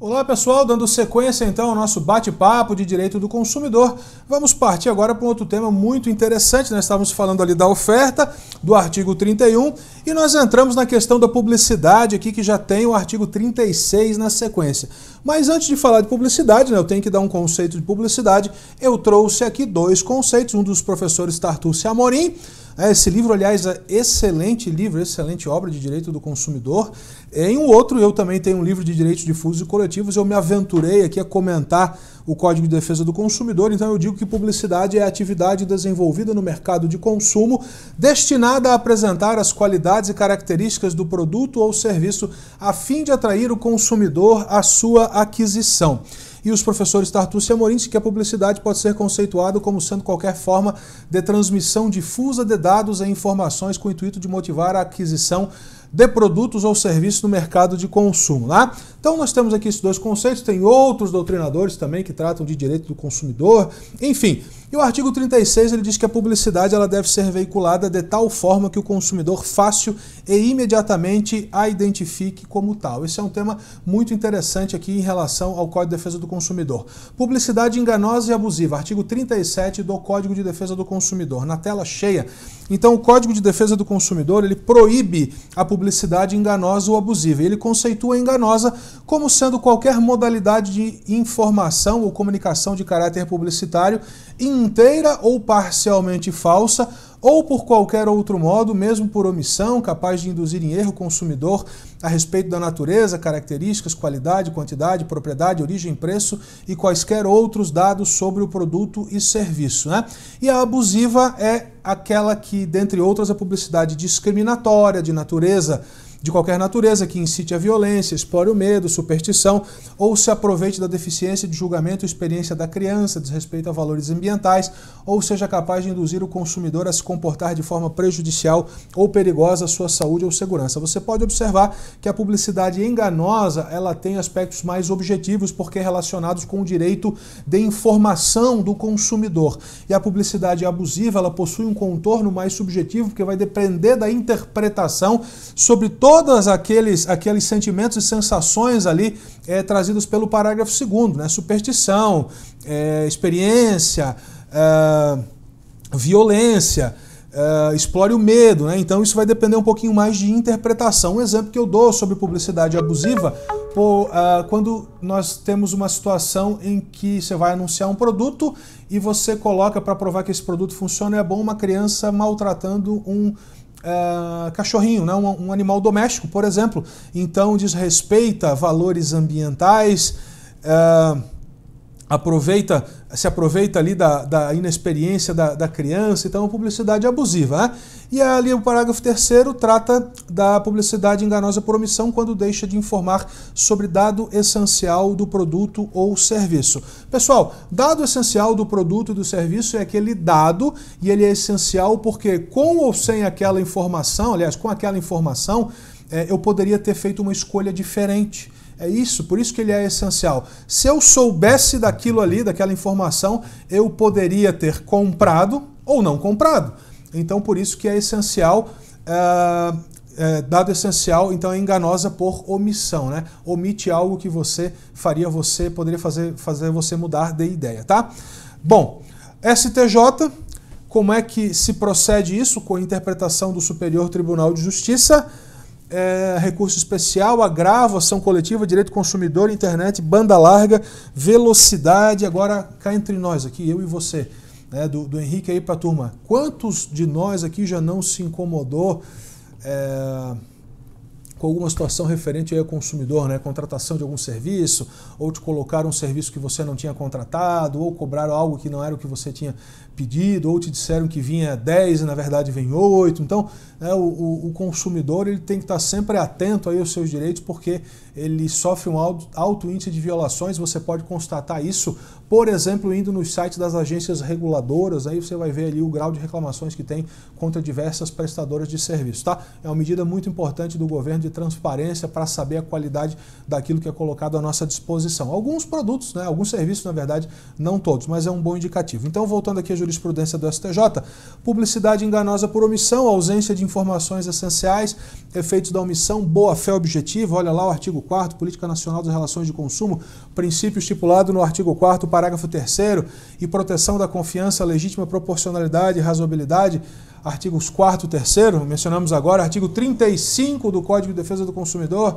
Olá pessoal, dando sequência então ao nosso bate-papo de direito do consumidor, vamos partir agora para um outro tema muito interessante. Nós estávamos falando ali da oferta, do artigo trinta e um, e nós entramos na questão da publicidade aqui, que já tem o artigo trinta e seis na sequência. Mas antes de falar de publicidade, né, eu tenho que dar um conceito de publicidade, eu trouxe aqui dois conceitos, um dos professores Tartucci Amorim, Esse livro, aliás, é excelente livro, excelente obra de direito do consumidor. Em um outro, eu também tenho um livro de direitos difusos e coletivos, eu me aventurei aqui a comentar o Código de Defesa do Consumidor, então eu digo que publicidade é a atividade desenvolvida no mercado de consumo destinada a apresentar as qualidades e características do produto ou serviço a fim de atrair o consumidor à sua aquisição. E os professores Tartucci e Amorim dizem que a publicidade pode ser conceituada como sendo qualquer forma de transmissão difusa de dados e informações com o intuito de motivar a aquisição de produtos ou serviços no mercado de consumo, né? Então nós temos aqui esses dois conceitos, tem outros doutrinadores também que tratam de direito do consumidor, enfim. E o artigo trinta e seis ele diz que a publicidade ela deve ser veiculada de tal forma que o consumidor fácil e imediatamente a identifique como tal. Esse é um tema muito interessante aqui em relação ao Código de Defesa do Consumidor. Publicidade enganosa e abusiva, artigo trinta e sete do Código de Defesa do Consumidor, na tela cheia. Então o Código de Defesa do Consumidor ele proíbe a publicidade publicidade enganosa ou abusiva. Ele conceitua enganosa como sendo qualquer modalidade de informação ou comunicação de caráter publicitário inteira ou parcialmente falsa ou por qualquer outro modo, mesmo por omissão, capaz de induzir em erro o consumidor a respeito da natureza, características, qualidade, quantidade, propriedade, origem, preço e quaisquer outros dados sobre o produto e serviço, né? E a abusiva é aquela que, dentre outras, a publicidade discriminatória de natureza, de qualquer natureza, que incite a violência, explore o medo, superstição, ou se aproveite da deficiência de julgamento e experiência da criança, desrespeito a valores ambientais, ou seja capaz de induzir o consumidor a se comportar de forma prejudicial ou perigosa à sua saúde ou segurança. Você pode observar que a publicidade enganosa ela tem aspectos mais objetivos, porque é relacionados com o direito de informação do consumidor. E a publicidade abusiva ela possui um contorno mais subjetivo, porque vai depender da interpretação sobre todo Todos aqueles, aqueles sentimentos e sensações ali é, trazidos pelo parágrafo segundo, né? Superstição, é, experiência, é, violência, é, explore o medo, né? Então isso vai depender um pouquinho mais de interpretação. Um exemplo que eu dou sobre publicidade abusiva, por, uh, quando nós temos uma situação em que você vai anunciar um produto e você coloca para provar que esse produto funciona, é bom uma criança maltratando um Uh, cachorrinho, né? um, um animal doméstico, por exemplo. Então desrespeita valores ambientais, uh, aproveita, se aproveita ali da, da inexperiência da, da criança, então é uma publicidade abusiva, né? E ali o parágrafo terceiro trata da publicidade enganosa por omissão, quando deixa de informar sobre dado essencial do produto ou serviço. Pessoal, dado essencial do produto e do serviço é aquele dado, e ele é essencial porque com ou sem aquela informação, aliás, com aquela informação, é, eu poderia ter feito uma escolha diferente. É isso, por isso que ele é essencial. Se eu soubesse daquilo ali, daquela informação, eu poderia ter comprado ou não comprado. Então, por isso que é essencial, é, é, dado essencial, então é enganosa por omissão, né? Omite algo que você faria, você poderia fazer, fazer você mudar de ideia, tá? Bom, S T J, como é que se procede isso com a interpretação do Superior Tribunal de Justiça? É, recurso especial, agravo, ação coletiva, direito do consumidor, internet, banda larga, velocidade. Agora, cá entre nós aqui, eu e você, né, do, do Henrique aí para a turma. Quantos de nós aqui já não se incomodou é, com alguma situação referente aí ao consumidor, né? Contratação de algum serviço, ou te colocaram um serviço que você não tinha contratado, ou cobraram algo que não era o que você tinha pedido, ou te disseram que vinha dez e na verdade vem oito. Então, né, o, o, o consumidor ele tem que estar sempre atento aí aos seus direitos, porque ele sofre um alto, alto índice de violações. Você pode constatar isso, por exemplo, indo nos sites das agências reguladoras, aí você vai ver ali o grau de reclamações que tem contra diversas prestadoras de serviço, tá? É uma medida muito importante do governo de transparência para saber a qualidade daquilo que é colocado à nossa disposição. Alguns produtos, né, alguns serviços, na verdade, não todos, mas é um bom indicativo. Então, voltando aqui à jurisprudência do S T J, publicidade enganosa por omissão, ausência de informações essenciais, efeitos da omissão, boa-fé objetiva, olha lá o artigo quarto, Política Nacional das Relações de Consumo, princípio estipulado no artigo quarto, parágrafo terceiro, e proteção da confiança, legítima proporcionalidade e razoabilidade, artigos quarto e terceiro, mencionamos agora, artigo trinta e cinco do Código de Defesa do Consumidor,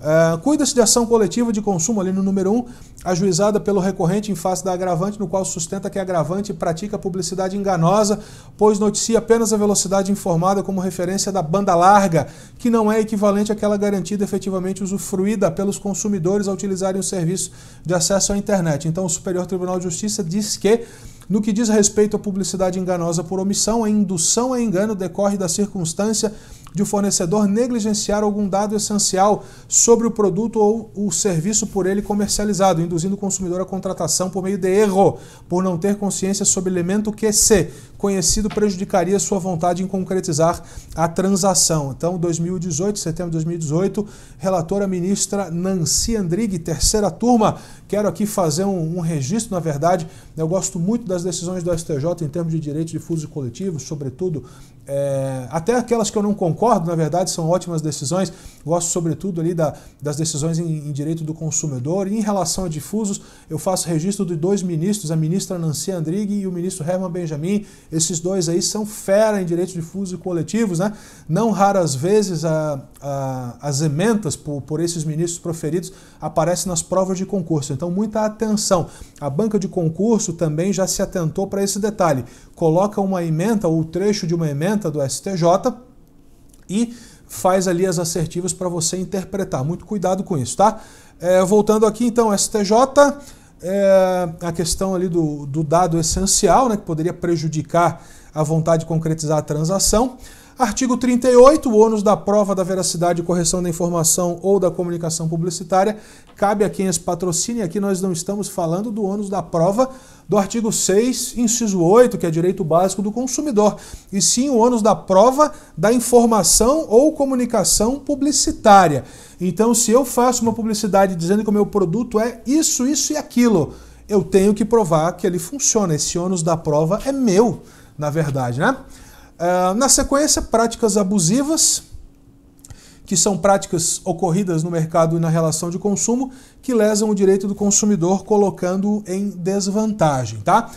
Uh, Cuida-se de ação coletiva de consumo, ali no número um, ajuizada pelo recorrente em face da agravante, no qual sustenta que a agravante pratica publicidade enganosa, pois noticia apenas a velocidade informada como referência da banda larga, que não é equivalente àquela garantida efetivamente usufruída pelos consumidores ao utilizarem o serviço de acesso à internet. Então, o Superior Tribunal de Justiça diz que, no que diz respeito à publicidade enganosa por omissão, a indução a engano decorre da circunstância de o fornecedor negligenciar algum dado essencial sobre o produto ou o serviço por ele comercializado, induzindo o consumidor à contratação por meio de erro, por não ter consciência sobre elemento que, se conhecido, prejudicaria sua vontade em concretizar a transação. Então, dois mil e dezoito, setembro de dois mil e dezoito, relatora ministra Nancy Andrighi, terceira turma. Quero aqui fazer um, um registro, na verdade, eu gosto muito das decisões do S T J em termos de direito difuso e coletivo, sobretudo, é, até aquelas que eu não concordo, na verdade, são ótimas decisões. Gosto, sobretudo, ali da, das decisões em, em direito do consumidor. E em relação a difusos, eu faço registro de dois ministros, a ministra Nancy Andrighi e o ministro Herman Benjamin. Esses dois aí são fera em direitos difusos e coletivos, né? Não raras vezes a, a, as ementas por, por esses ministros proferidos aparecem nas provas de concurso. Então, muita atenção. A banca de concurso também já se atentou para esse detalhe. Coloca uma ementa ou trecho de uma ementa do S T J e faz ali as assertivas para você interpretar. Muito cuidado com isso, tá? É, voltando aqui, então, S T J... É a questão ali do, do dado essencial, né, que poderia prejudicar a vontade de concretizar a transação. Artigo trinta e oito, o ônus da prova da veracidade e correção da informação ou da comunicação publicitária cabe a quem as patrocine. Aqui nós não estamos falando do ônus da prova do artigo seis, inciso oito, que é direito básico do consumidor, e sim o ônus da prova da informação ou comunicação publicitária. Então, se eu faço uma publicidade dizendo que o meu produto é isso, isso e aquilo, eu tenho que provar que ele funciona. Esse ônus da prova é meu, na verdade, né? Uh, na sequência, práticas abusivas, que são práticas ocorridas no mercado e na relação de consumo, que lesam o direito do consumidor, colocando-o em desvantagem, tá?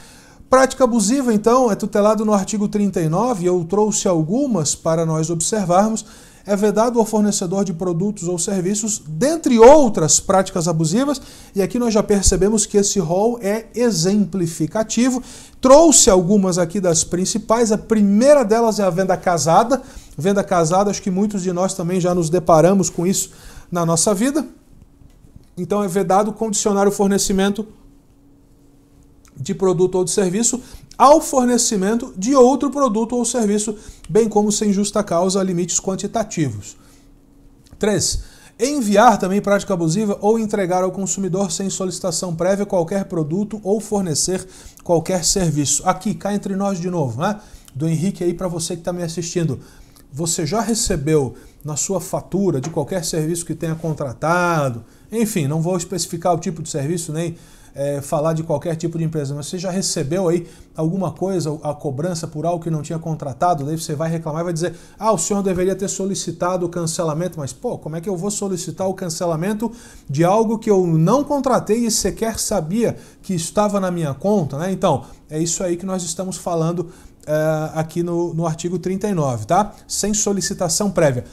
Prática abusiva, então, é tutelado no artigo trinta e nove, eu trouxe algumas para nós observarmos. É vedado ao fornecedor de produtos ou serviços, dentre outras práticas abusivas, e aqui nós já percebemos que esse rol é exemplificativo. Trouxe algumas aqui das principais, a primeira delas é a venda casada. Venda casada, acho que muitos de nós também já nos deparamos com isso na nossa vida. Então é vedado condicionar o fornecimento de produto ou de serviço ao fornecimento de outro produto ou serviço, bem como, sem justa causa, limites quantitativos. três. Enviar, também prática abusiva, ou entregar ao consumidor sem solicitação prévia qualquer produto ou fornecer qualquer serviço. Aqui, cá entre nós de novo, né? Do Henrique aí para você que está me assistindo. Você já recebeu na sua fatura de qualquer serviço que tenha contratado? Enfim, não vou especificar o tipo de serviço, nem... É, falar de qualquer tipo de empresa, mas você já recebeu aí alguma coisa, a cobrança por algo que não tinha contratado, daí você vai reclamar e vai dizer, ah, o senhor deveria ter solicitado o cancelamento, mas pô, como é que eu vou solicitar o cancelamento de algo que eu não contratei e sequer sabia que estava na minha conta, né? Então, é isso aí que nós estamos falando Uh, aqui no, no artigo trinta e nove, tá? Sem solicitação prévia.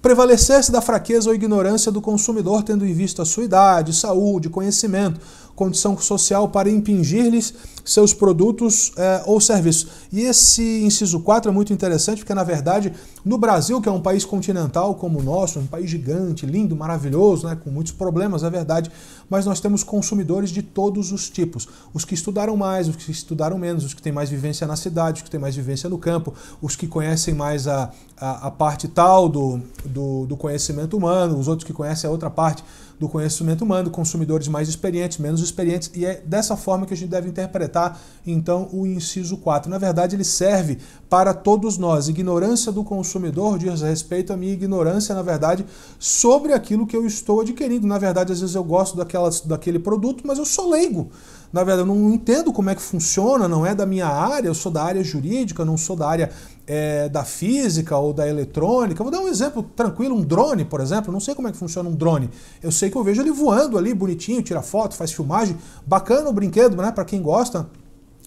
Prevalecer-se da fraqueza ou ignorância do consumidor, tendo em vista a sua idade, saúde, conhecimento, condição social, para impingir-lhes seus produtos uh, ou serviços. E esse inciso quatro é muito interessante, porque, na verdade, no Brasil, que é um país continental como o nosso, um país gigante, lindo, maravilhoso, né? Com muitos problemas, é verdade, mas nós temos consumidores de todos os tipos. Os que estudaram mais, os que estudaram menos, os que têm mais vivência na cidade, os que têm mais vivência no campo, os que conhecem mais a, a, a parte tal do, do, do conhecimento humano, os outros que conhecem a outra parte do conhecimento humano, consumidores mais experientes, menos experientes, e é dessa forma que a gente deve interpretar, então, o inciso quatro. Na verdade, ele serve para todos nós. Ignorância do consumidor diz respeito à minha ignorância, na verdade, sobre aquilo que eu estou adquirindo. Na verdade, às vezes eu gosto daquela, daquele produto, mas eu sou leigo. Na verdade, eu não entendo como é que funciona, não é da minha área, eu sou da área jurídica, não sou da área é, da física ou da eletrônica. Vou dar um exemplo tranquilo, um drone, por exemplo, não sei como é que funciona um drone. Eu sei que eu vejo ele voando ali, bonitinho, tira foto, faz filmagem, bacana o brinquedo, né, para quem gosta.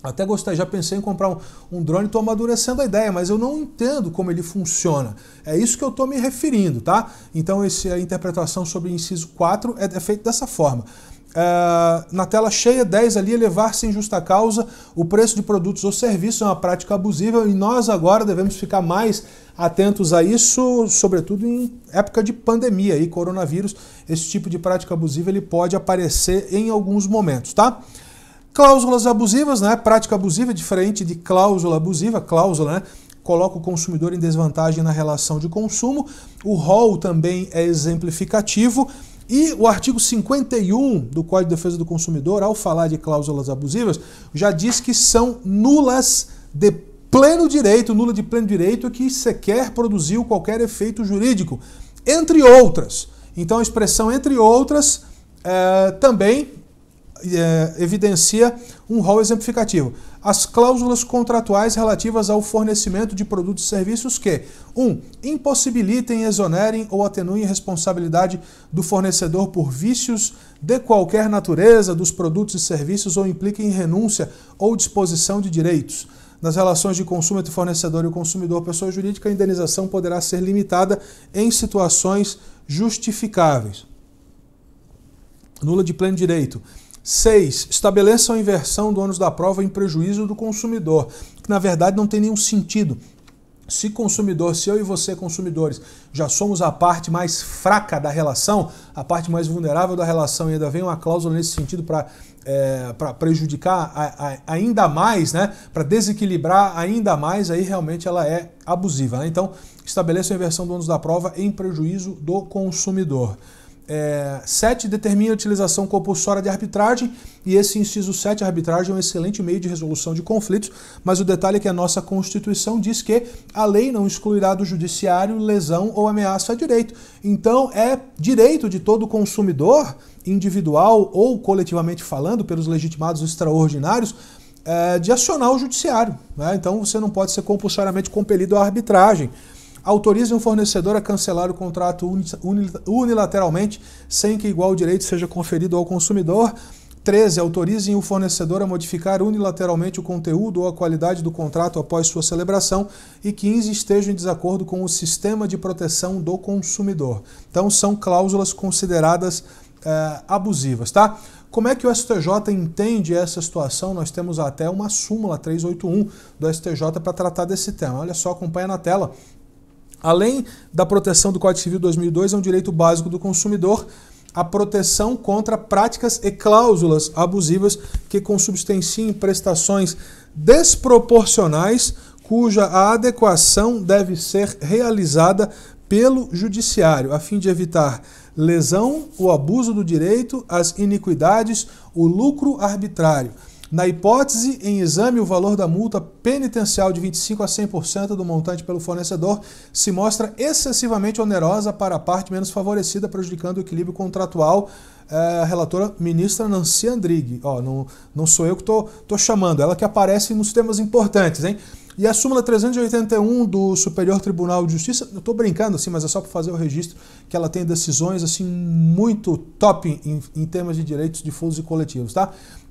Até gostei, já pensei em comprar um, um drone, estou amadurecendo a ideia, mas eu não entendo como ele funciona. É isso que eu estou me referindo, tá? Então esse, a interpretação sobre o inciso quatro é, é feita dessa forma. É, na tela cheia, dez ali, elevar sem justa causa o preço de produtos ou serviços é uma prática abusiva e nós agora devemos ficar mais atentos a isso, sobretudo em época de pandemia e coronavírus. Esse tipo de prática abusiva ele pode aparecer em alguns momentos, tá? Cláusulas abusivas, né? Prática abusiva, diferente de cláusula abusiva, cláusula, né? Coloca o consumidor em desvantagem na relação de consumo. O rol também é exemplificativo. E o artigo cinquenta e um do Código de Defesa do Consumidor, ao falar de cláusulas abusivas, já diz que são nulas de pleno direito, nula de pleno direito que sequer produziu qualquer efeito jurídico, entre outras. Então a expressão entre outras é, também... É, evidencia um rol exemplificativo. As cláusulas contratuais relativas ao fornecimento de produtos e serviços que um impossibilitem, exonerem ou atenuem responsabilidade do fornecedor por vícios de qualquer natureza dos produtos e serviços ou impliquem renúncia ou disposição de direitos. Nas relações de consumo entre fornecedor e consumidor, pessoa jurídica, a indenização poderá ser limitada em situações justificáveis. Nula de pleno direito. seis. Estabeleçam a inversão do ônus da prova em prejuízo do consumidor, que na verdade não tem nenhum sentido. Se consumidor, se eu e você, consumidores, já somos a parte mais fraca da relação, a parte mais vulnerável da relação, e ainda vem uma cláusula nesse sentido para é, para prejudicar a, a, ainda mais, né? Para desequilibrar ainda mais, aí realmente ela é abusiva, né? Então, estabeleçam a inversão do ônus da prova em prejuízo do consumidor. É, sete. Determina a utilização compulsória de arbitragem, e esse inciso sete, a arbitragem é um excelente meio de resolução de conflitos, mas o detalhe é que a nossa Constituição diz que a lei não excluirá do judiciário lesão ou ameaça a direito. Então é direito de todo consumidor, individual ou coletivamente falando, pelos legitimados extraordinários, é, de acionar o judiciário, né? Então você não pode ser compulsoriamente compelido à arbitragem. Autoriza um fornecedor a cancelar o contrato unilateralmente, sem que igual direito seja conferido ao consumidor. treze. Autorizem o fornecedor a modificar unilateralmente o conteúdo ou a qualidade do contrato após sua celebração. E quinze. Estejam em desacordo com o sistema de proteção do consumidor. Então, são cláusulas consideradas eh, abusivas, tá? Como é que o S T J entende essa situação? Nós temos até uma súmula trezentos e oitenta e um do S T J para tratar desse tema. Olha só, acompanha na tela. Além da proteção do Código Civil dois mil e dois, é um direito básico do consumidor a proteção contra práticas e cláusulas abusivas que consubstanciem prestações desproporcionais cuja adequação deve ser realizada pelo judiciário, a fim de evitar lesão, o abuso do direito, as iniquidades, o lucro arbitrário. Na hipótese, em exame, o valor da multa penitencial de vinte e cinco por cento a cem por cento do montante pelo fornecedor se mostra excessivamente onerosa para a parte menos favorecida, prejudicando o equilíbrio contratual. É, relatora ministra Nancy Andrighi. Ó, não, não sou eu que tô, tô chamando, ela que aparece nos temas importantes, hein? E a súmula trezentos e oitenta e um do Superior Tribunal de Justiça, eu estou brincando assim, mas é só para fazer o registro, que ela tem decisões assim muito top em, em temas de direitos difusos e coletivos, tá?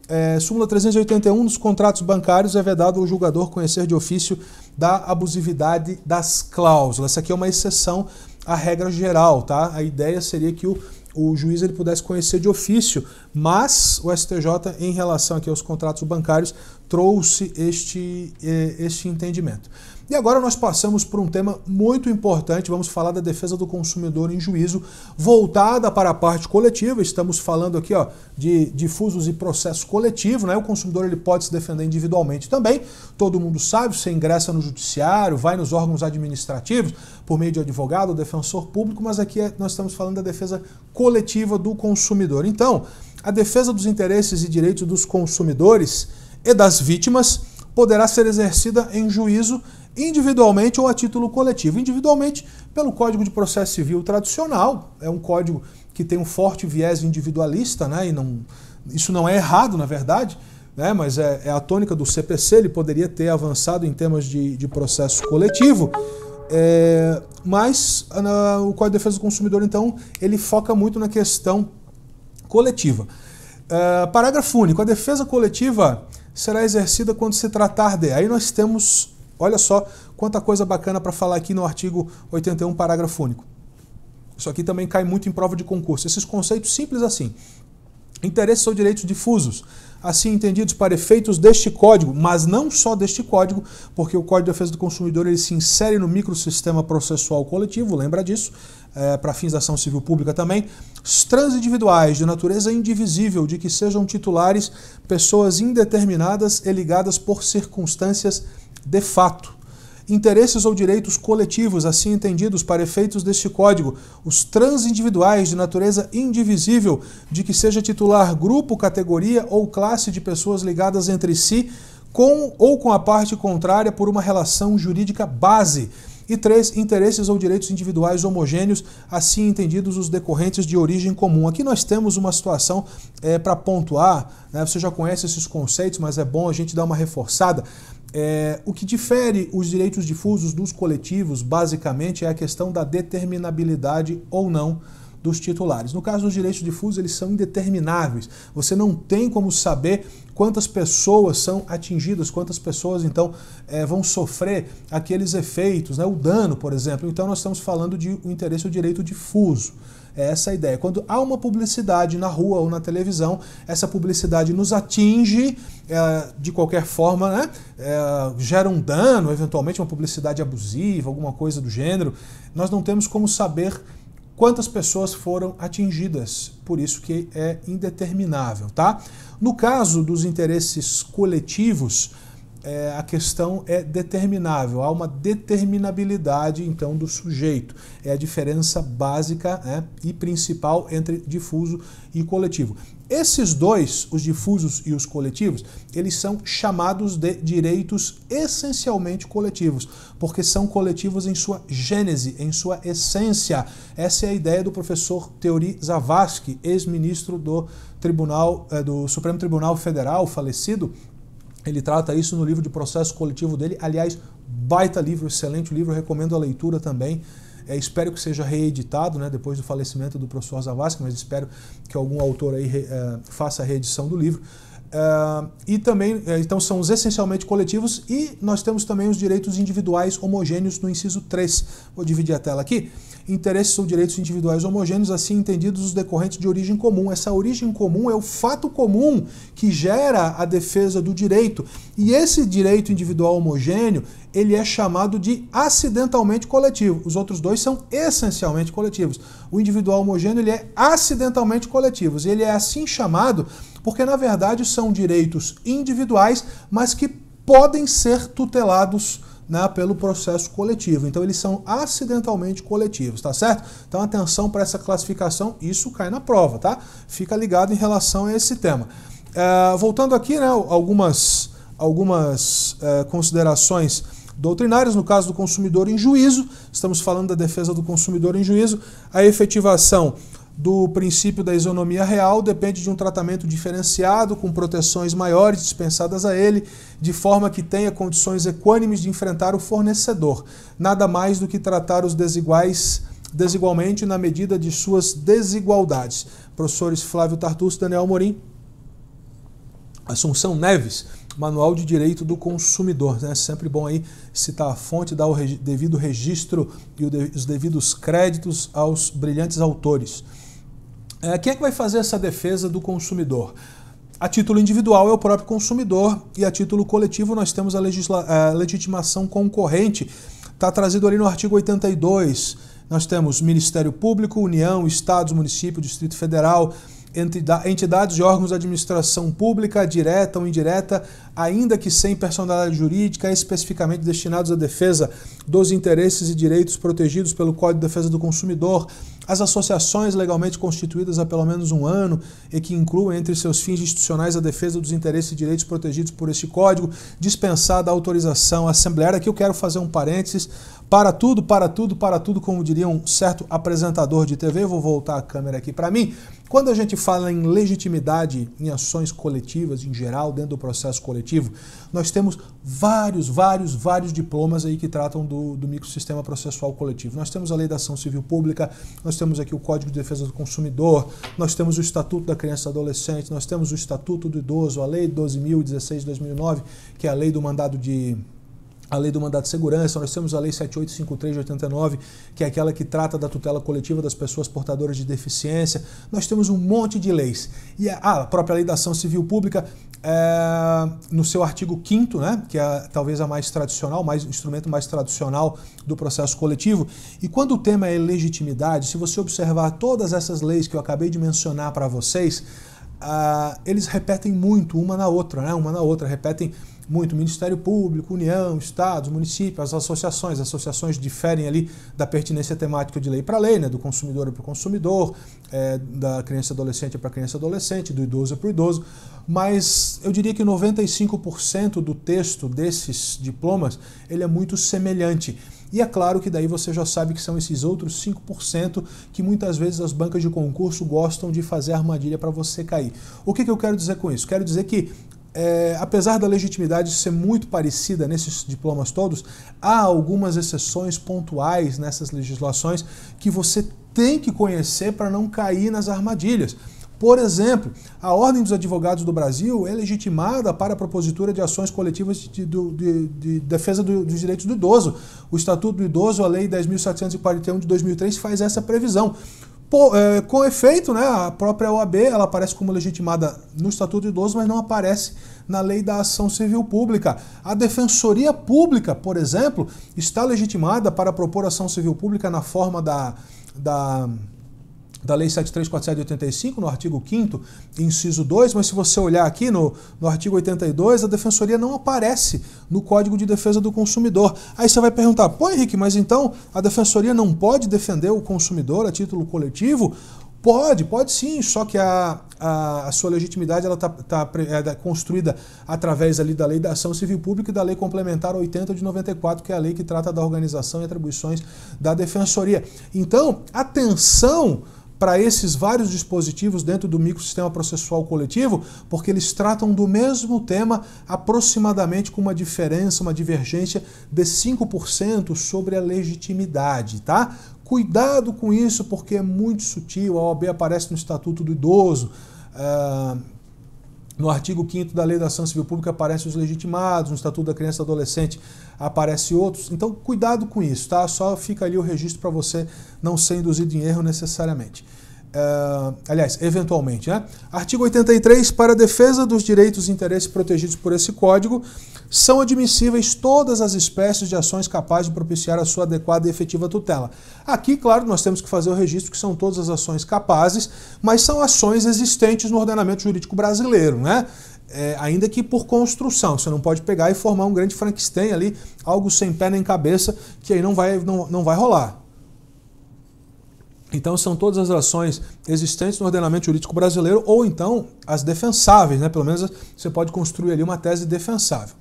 É, súmula trezentos e oitenta e um, nos contratos bancários é vedado ao julgador conhecer de ofício da abusividade das cláusulas. Essa aqui é uma exceção à regra geral, tá? A ideia seria que o, o juiz ele pudesse conhecer de ofício, mas o S T J, em relação aqui aos contratos bancários, trouxe este, este entendimento. E agora nós passamos por um tema muito importante, vamos falar da defesa do consumidor em juízo, voltada para a parte coletiva. Estamos falando aqui, ó, de difusos e processo coletivo, né? O consumidor ele pode se defender individualmente também, todo mundo sabe, você ingressa no judiciário, vai nos órgãos administrativos, por meio de advogado ou defensor público, mas aqui é, nós estamos falando da defesa coletiva do consumidor. Então, a defesa dos interesses e direitos dos consumidores e das vítimas poderá ser exercida em juízo individualmente ou a título coletivo. Individualmente, pelo Código de Processo Civil tradicional, é um código que tem um forte viés individualista, né? E não, isso não é errado, na verdade, né? Mas é, é a tônica do C P C, ele poderia ter avançado em temas de, de processo coletivo, é, mas na, o Código de Defesa do Consumidor, então, ele foca muito na questão coletiva. É, parágrafo único. A defesa coletiva será exercida quando se tratar de... Aí nós temos, olha só, quanta coisa bacana para falar aqui no artigo oitenta e um, parágrafo único. Isso aqui também cai muito em prova de concurso. Esses conceitos simples assim. Interesses ou direitos difusos, assim entendidos para efeitos deste código, mas não só deste código, porque o Código de Defesa do Consumidor ele se insere no microsistema processual coletivo, lembra disso, é, para fins da ação civil pública também. Os transindividuais de natureza indivisível, de que sejam titulares pessoas indeterminadas e ligadas por circunstâncias de fato. Interesses ou direitos coletivos, assim entendidos para efeitos deste código, os transindividuais de natureza indivisível, de que seja titular grupo, categoria ou classe de pessoas ligadas entre si, com ou com a parte contrária por uma relação jurídica base. E três, interesses ou direitos individuais homogêneos, assim entendidos os decorrentes de origem comum. Aqui nós temos uma situação é, para pontuar, né? Você já conhece esses conceitos, mas é bom a gente dar uma reforçada. É, o que difere os direitos difusos dos coletivos, basicamente, é a questão da determinabilidade ou não dos titulares. No caso dos direitos difusos, eles são indetermináveis. Você não tem como saber quantas pessoas são atingidas, quantas pessoas, então, é, vão sofrer aqueles efeitos, né? O dano, por exemplo. Então, nós estamos falando de um interesse ou direito difuso. É essa a ideia. Quando há uma publicidade na rua ou na televisão, essa publicidade nos atinge é, de qualquer forma, né? É, gera um dano, eventualmente uma publicidade abusiva, alguma coisa do gênero. Nós não temos como saber quantas pessoas foram atingidas, por isso que é indeterminável, tá? No caso dos interesses coletivos, É, a questão é determinável, há uma determinabilidade então do sujeito, é a diferença básica, né, e principal entre difuso e coletivo. Esses dois, os difusos e os coletivos, eles são chamados de direitos essencialmente coletivos, porque são coletivos em sua gênese, em sua essência. Essa é a ideia do professor Theori Zavascki, ex-ministro do Tribunal, é, do Supremo Tribunal Federal, falecido. Ele trata isso no livro de processo coletivo dele, aliás, baita livro, excelente livro, eu recomendo a leitura também. É, espero que seja reeditado, né, depois do falecimento do professor Zavascki, mas espero que algum autor aí re, é, faça a reedição do livro. É, e também, é, então, são os essencialmente coletivos e nós temos também os direitos individuais homogêneos no inciso três. Vou dividir a tela aqui. Interesses ou direitos individuais homogêneos, assim entendidos os decorrentes de origem comum. Essa origem comum é o fato comum que gera a defesa do direito. E esse direito individual homogêneo, ele é chamado de acidentalmente coletivo. Os outros dois são essencialmente coletivos. O individual homogêneo, ele é acidentalmente coletivo. Ele é assim chamado porque, na verdade, são direitos individuais, mas que podem ser tutelados, né, pelo processo coletivo. Então eles são acidentalmente coletivos, tá certo? Então atenção para essa classificação, isso cai na prova, tá? Fica ligado em relação a esse tema. É, voltando aqui, né, algumas, algumas é, considerações doutrinárias, no caso do consumidor em juízo, estamos falando da defesa do consumidor em juízo, a efetivação do princípio da isonomia real depende de um tratamento diferenciado, com proteções maiores dispensadas a ele, de forma que tenha condições equânimes de enfrentar o fornecedor. Nada mais do que tratar os desiguais desigualmente na medida de suas desigualdades. Professores Flávio Tartucci, Daniel Morim, Assunção Neves, Manual de Direito do Consumidor, né? Sempre bom aí citar a fonte, dar o regi- devido registro e os devidos créditos aos brilhantes autores. É, quem é que vai fazer essa defesa do consumidor? A título individual é o próprio consumidor e a título coletivo nós temos a, legisla- a legitimação concorrente. Está trazido ali no artigo oitenta e dois. Nós temos Ministério Público, União, Estados, Município, Distrito Federal, entidades e órgãos de administração pública, direta ou indireta, ainda que sem personalidade jurídica, especificamente destinados à defesa dos interesses e direitos protegidos pelo Código de Defesa do Consumidor, as associações legalmente constituídas há pelo menos um ano e que incluem entre seus fins institucionais a defesa dos interesses e direitos protegidos por este Código, dispensada a autorização assembleária. Aqui eu quero fazer um parênteses, para tudo, para tudo, para tudo, como diria um certo apresentador de T V, vou voltar a câmera aqui para mim. Quando a gente fala em legitimidade em ações coletivas, em geral, dentro do processo coletivo, nós temos vários, vários, vários diplomas aí que tratam do, do microsistema processual coletivo. Nós temos a Lei da Ação Civil Pública, nós temos aqui o Código de Defesa do Consumidor, nós temos o Estatuto da Criança e Adolescente, nós temos o Estatuto do Idoso, a Lei doze mil e dezesseis de dois mil e nove, que é a Lei do Mandado de... a Lei do Mandado de Segurança, nós temos a Lei sete mil oitocentos e cinquenta e três de oitenta e nove, que é aquela que trata da tutela coletiva das pessoas portadoras de deficiência. Nós temos um monte de leis. E a, a própria Lei da Ação Civil Pública, é, no seu artigo quinto, né, que é talvez a mais tradicional, mais, o instrumento mais tradicional do processo coletivo. E quando o tema é legitimidade, se você observar todas essas leis que eu acabei de mencionar para vocês, Uh, eles repetem muito uma na outra, né? Uma na outra, repetem muito. Ministério Público, União, Estados, municípios, as associações. As associações diferem ali da pertinência temática de lei para lei, né? Do consumidor para o consumidor, é, da criança adolescente para criança adolescente, do idoso para o idoso. Mas eu diria que noventa e cinco por cento do texto desses diplomas ele é muito semelhante. E é claro que daí você já sabe que são esses outros cinco por cento que muitas vezes as bancas de concurso gostam de fazer armadilha para você cair. O que, que eu quero dizer com isso? Quero dizer que, é, apesar da legitimidade ser muito parecida nesses diplomas todos, há algumas exceções pontuais nessas legislações que você tem que conhecer para não cair nas armadilhas. Por exemplo, a Ordem dos Advogados do Brasil é legitimada para a propositura de ações coletivas de, de, de defesa do, dos direitos do idoso. O Estatuto do Idoso, a Lei dez mil setecentos e quarenta e um de dois mil e três, faz essa previsão. Por, é, com efeito, né, a própria O A B ela aparece como legitimada no Estatuto do Idoso, mas não aparece na Lei da Ação Civil Pública. A Defensoria Pública, por exemplo, está legitimada para propor ação civil pública na forma da... da da Lei sete mil trezentos e quarenta e sete de oitenta e cinco, no artigo quinto, inciso dois, mas se você olhar aqui no, no artigo oitenta e dois, a Defensoria não aparece no Código de Defesa do Consumidor. Aí você vai perguntar, pô Henrique, mas então a Defensoria não pode defender o consumidor a título coletivo? Pode, pode sim, só que a, a, a sua legitimidade ela tá, tá, é construída através ali da Lei da Ação Civil Pública e da Lei Complementar oitenta de noventa e quatro, que é a lei que trata da organização e atribuições da Defensoria. Então, atenção para esses vários dispositivos dentro do microsistema processual coletivo, porque eles tratam do mesmo tema aproximadamente com uma diferença, uma divergência de cinco por cento sobre a legitimidade, tá? Cuidado com isso porque é muito sutil, a O A B aparece no Estatuto do Idoso, uh, no artigo quinto da Lei da Ação Civil Pública aparecem os legitimados, no Estatuto da Criança e Adolescente aparecem outros, então cuidado com isso, tá? Só fica ali o registro para você não ser induzido em erro necessariamente. Uh, aliás, eventualmente, né? Artigo oitenta e três, para a defesa dos direitos e interesses protegidos por esse Código, são admissíveis todas as espécies de ações capazes de propiciar a sua adequada e efetiva tutela. Aqui, claro, nós temos que fazer o registro que são todas as ações capazes, mas são ações existentes no ordenamento jurídico brasileiro, né? É, ainda que por construção, você não pode pegar e formar um grande Frankenstein ali, algo sem pé nem cabeça, que aí não vai, não, não vai rolar. Então são todas as ações existentes no ordenamento jurídico brasileiro ou então as defensáveis, né? Pelo menos você pode construir ali uma tese defensável.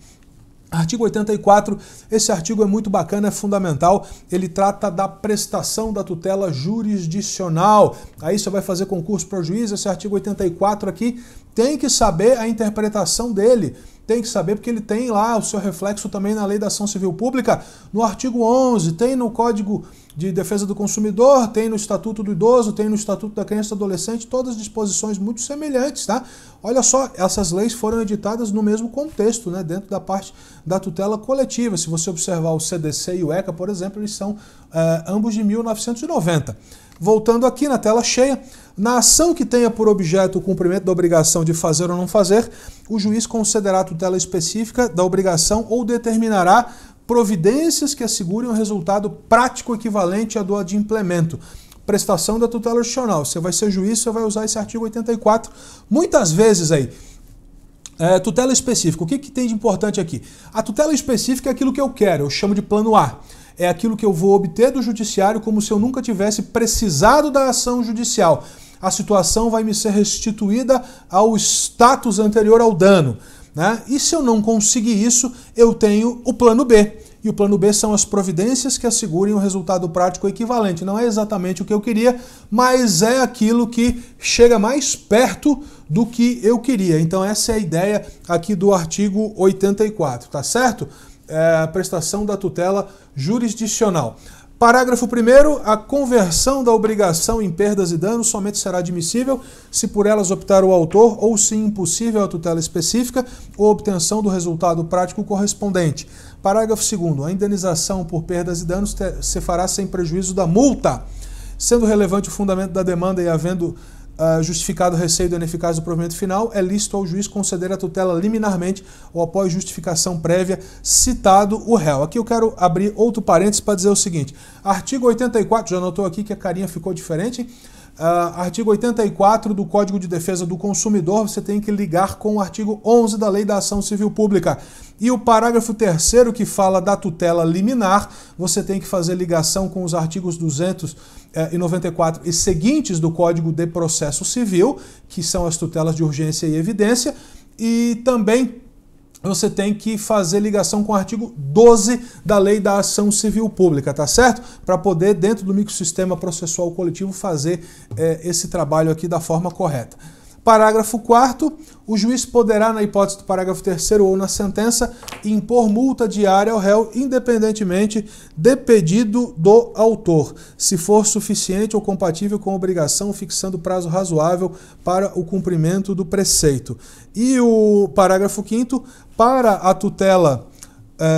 Artigo oitenta e quatro, esse artigo é muito bacana, é fundamental, ele trata da prestação da tutela jurisdicional. Aí você vai fazer concurso para o juiz, esse artigo oitenta e quatro aqui tem que saber a interpretação dele, tem que saber porque ele tem lá o seu reflexo também na Lei da Ação Civil Pública, no artigo onze, tem no Código de Defesa do Consumidor, tem no Estatuto do Idoso, tem no Estatuto da Criança e Adolescente, todas disposições muito semelhantes, tá? Olha só, essas leis foram editadas no mesmo contexto, né? Dentro da parte da tutela coletiva. Se você observar o C D C e o ECA, por exemplo, eles são uh, ambos de mil novecentos e noventa. Voltando aqui na tela cheia, na ação que tenha por objeto o cumprimento da obrigação de fazer ou não fazer, o juiz concederá a tutela específica da obrigação ou determinará providências que assegurem um resultado prático equivalente à do adimplemento. Prestação da tutela jurisdicional. Você vai ser juiz, você vai usar esse artigo oitenta e quatro. Muitas vezes aí, é, tutela específica. O que, que tem de importante aqui? A tutela específica é aquilo que eu quero, eu chamo de plano A. É aquilo que eu vou obter do judiciário como se eu nunca tivesse precisado da ação judicial. A situação vai me ser restituída ao status anterior ao dano. Né? E se eu não conseguir isso, eu tenho o plano B, e o plano B são as providências que assegurem um resultado prático equivalente. Não é exatamente o que eu queria, mas é aquilo que chega mais perto do que eu queria. Então essa é a ideia aqui do artigo oitenta e quatro, tá certo? É a prestação da tutela jurisdicional. Parágrafo primeiro, a conversão da obrigação em perdas e danos somente será admissível se por elas optar o autor ou se impossível a tutela específica ou obtenção do resultado prático correspondente. Parágrafo segundo, a indenização por perdas e danos se fará sem prejuízo da multa, sendo relevante o fundamento da demanda e havendo Uh, justificado o receio da ineficácia do provimento final, é lícito ao juiz conceder a tutela liminarmente ou após justificação prévia, citado o réu. Aqui eu quero abrir outro parênteses para dizer o seguinte, artigo oitenta e quatro, já notou aqui que a carinha ficou diferente, uh, artigo oitenta e quatro do Código de Defesa do Consumidor, você tem que ligar com o artigo onze da Lei da Ação Civil Pública. E o parágrafo terceiro que fala da tutela liminar, você tem que fazer ligação com os artigos duzentos e noventa e quatro e seguintes do Código de Processo Civil, que são as tutelas de urgência e evidência, e também você tem que fazer ligação com o artigo doze da Lei da Ação Civil Pública, tá certo? Para poder, dentro do microsistema processual coletivo, fazer é, esse trabalho aqui da forma correta. Parágrafo quarto, o juiz poderá, na hipótese do parágrafo terceiro ou na sentença, impor multa diária ao réu, independentemente de pedido do autor, se for suficiente ou compatível com a obrigação, fixando prazo razoável para o cumprimento do preceito. E o parágrafo quinto, para a tutela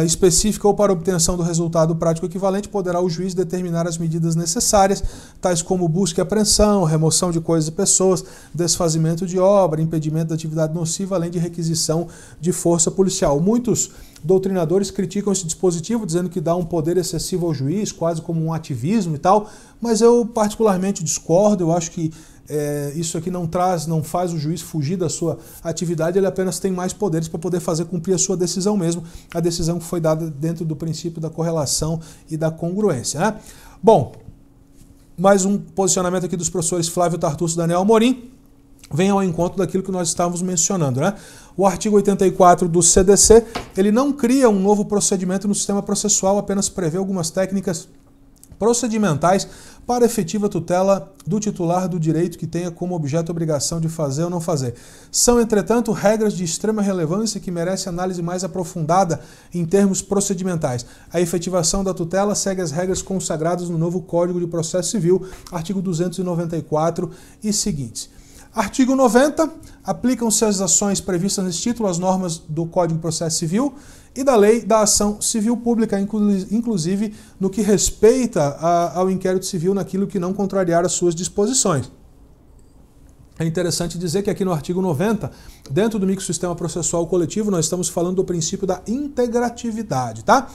específica ou para obtenção do resultado prático equivalente, poderá o juiz determinar as medidas necessárias, tais como busca e apreensão, remoção de coisas e pessoas, desfazimento de obra, impedimento da atividade nociva, além de requisição de força policial. Muitos doutrinadores criticam esse dispositivo, dizendo que dá um poder excessivo ao juiz, quase como um ativismo e tal, mas eu particularmente discordo, eu acho que É, isso aqui não traz, não faz o juiz fugir da sua atividade, ele apenas tem mais poderes para poder fazer cumprir a sua decisão mesmo, a decisão que foi dada dentro do princípio da correlação e da congruência, né? Bom, mais um posicionamento aqui dos professores Flávio Tartusso e Daniel Amorim, vem ao encontro daquilo que nós estávamos mencionando, né? O artigo oitenta e quatro do C D C, ele não cria um novo procedimento no sistema processual, apenas prevê algumas técnicas procedimentais para efetiva tutela do titular do direito que tenha como objeto a obrigação de fazer ou não fazer. São, entretanto, regras de extrema relevância que merecem análise mais aprofundada em termos procedimentais. A efetivação da tutela segue as regras consagradas no novo Código de Processo Civil, artigo duzentos e noventa e quatro e seguintes. Artigo noventa. Aplicam-se às ações previstas nesse título as normas do Código de Processo Civil e da Lei da Ação Civil Pública, inclusive no que respeita a, ao inquérito civil naquilo que não contrariar as suas disposições. É interessante dizer que aqui no artigo noventa, dentro do microsistema processual coletivo, nós estamos falando do princípio da integratividade, tá?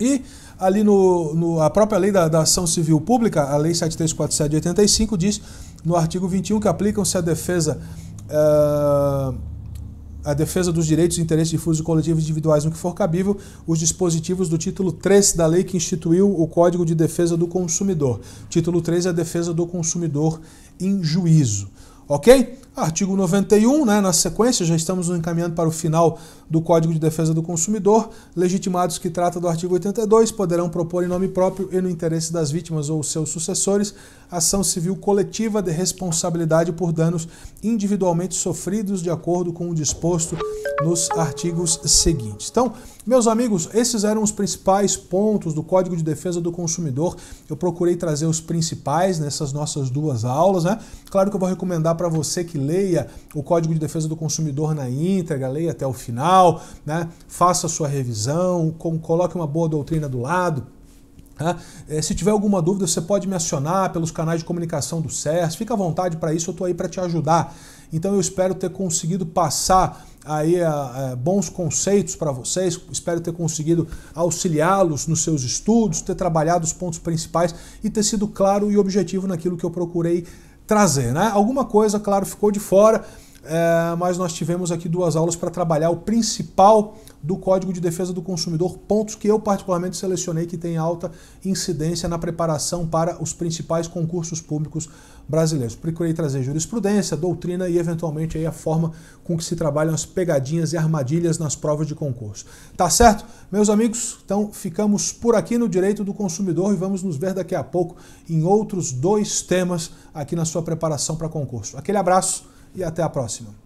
E ali no, no, a própria Lei da, da Ação Civil Pública, a Lei sete mil trezentos e quarenta e sete de oitenta e cinco, diz no artigo vinte e um que aplicam-se à defesa... Uh, a defesa dos direitos e interesses difusos e coletivos individuais no que for cabível, os dispositivos do título três da lei que instituiu o Código de Defesa do Consumidor. Título três é a defesa do consumidor em juízo. Ok? Artigo noventa e um, né, na sequência, já estamos nos encaminhando para o final do Código de Defesa do Consumidor. Legitimados que trata do artigo oitenta e dois poderão propor em nome próprio e no interesse das vítimas ou seus sucessores ação civil coletiva de responsabilidade por danos individualmente sofridos de acordo com o disposto nos artigos seguintes. Então, meus amigos, esses eram os principais pontos do Código de Defesa do Consumidor. Eu procurei trazer os principais nessas nossas duas aulas, né? Claro que eu vou recomendar para você que leia o Código de Defesa do Consumidor na íntegra, leia até o final, né? Faça a sua revisão, coloque uma boa doutrina do lado. Se tiver alguma dúvida, você pode me acionar pelos canais de comunicação do CERS, fica à vontade para isso, eu estou aí para te ajudar. Então eu espero ter conseguido passar aí é, bons conceitos para vocês, espero ter conseguido auxiliá-los nos seus estudos, ter trabalhado os pontos principais e ter sido claro e objetivo naquilo que eu procurei trazer, né? Alguma coisa, claro, ficou de fora, é, mas nós tivemos aqui duas aulas para trabalhar o principal do Código de Defesa do Consumidor, pontos que eu particularmente selecionei que tem alta incidência na preparação para os principais concursos públicos brasileiros. Procurei trazer jurisprudência, doutrina e eventualmente aí a forma com que se trabalham as pegadinhas e armadilhas nas provas de concurso. Tá certo? Meus amigos, então ficamos por aqui no Direito do Consumidor e vamos nos ver daqui a pouco em outros dois temas aqui na sua preparação para concurso. Aquele abraço e até a próxima.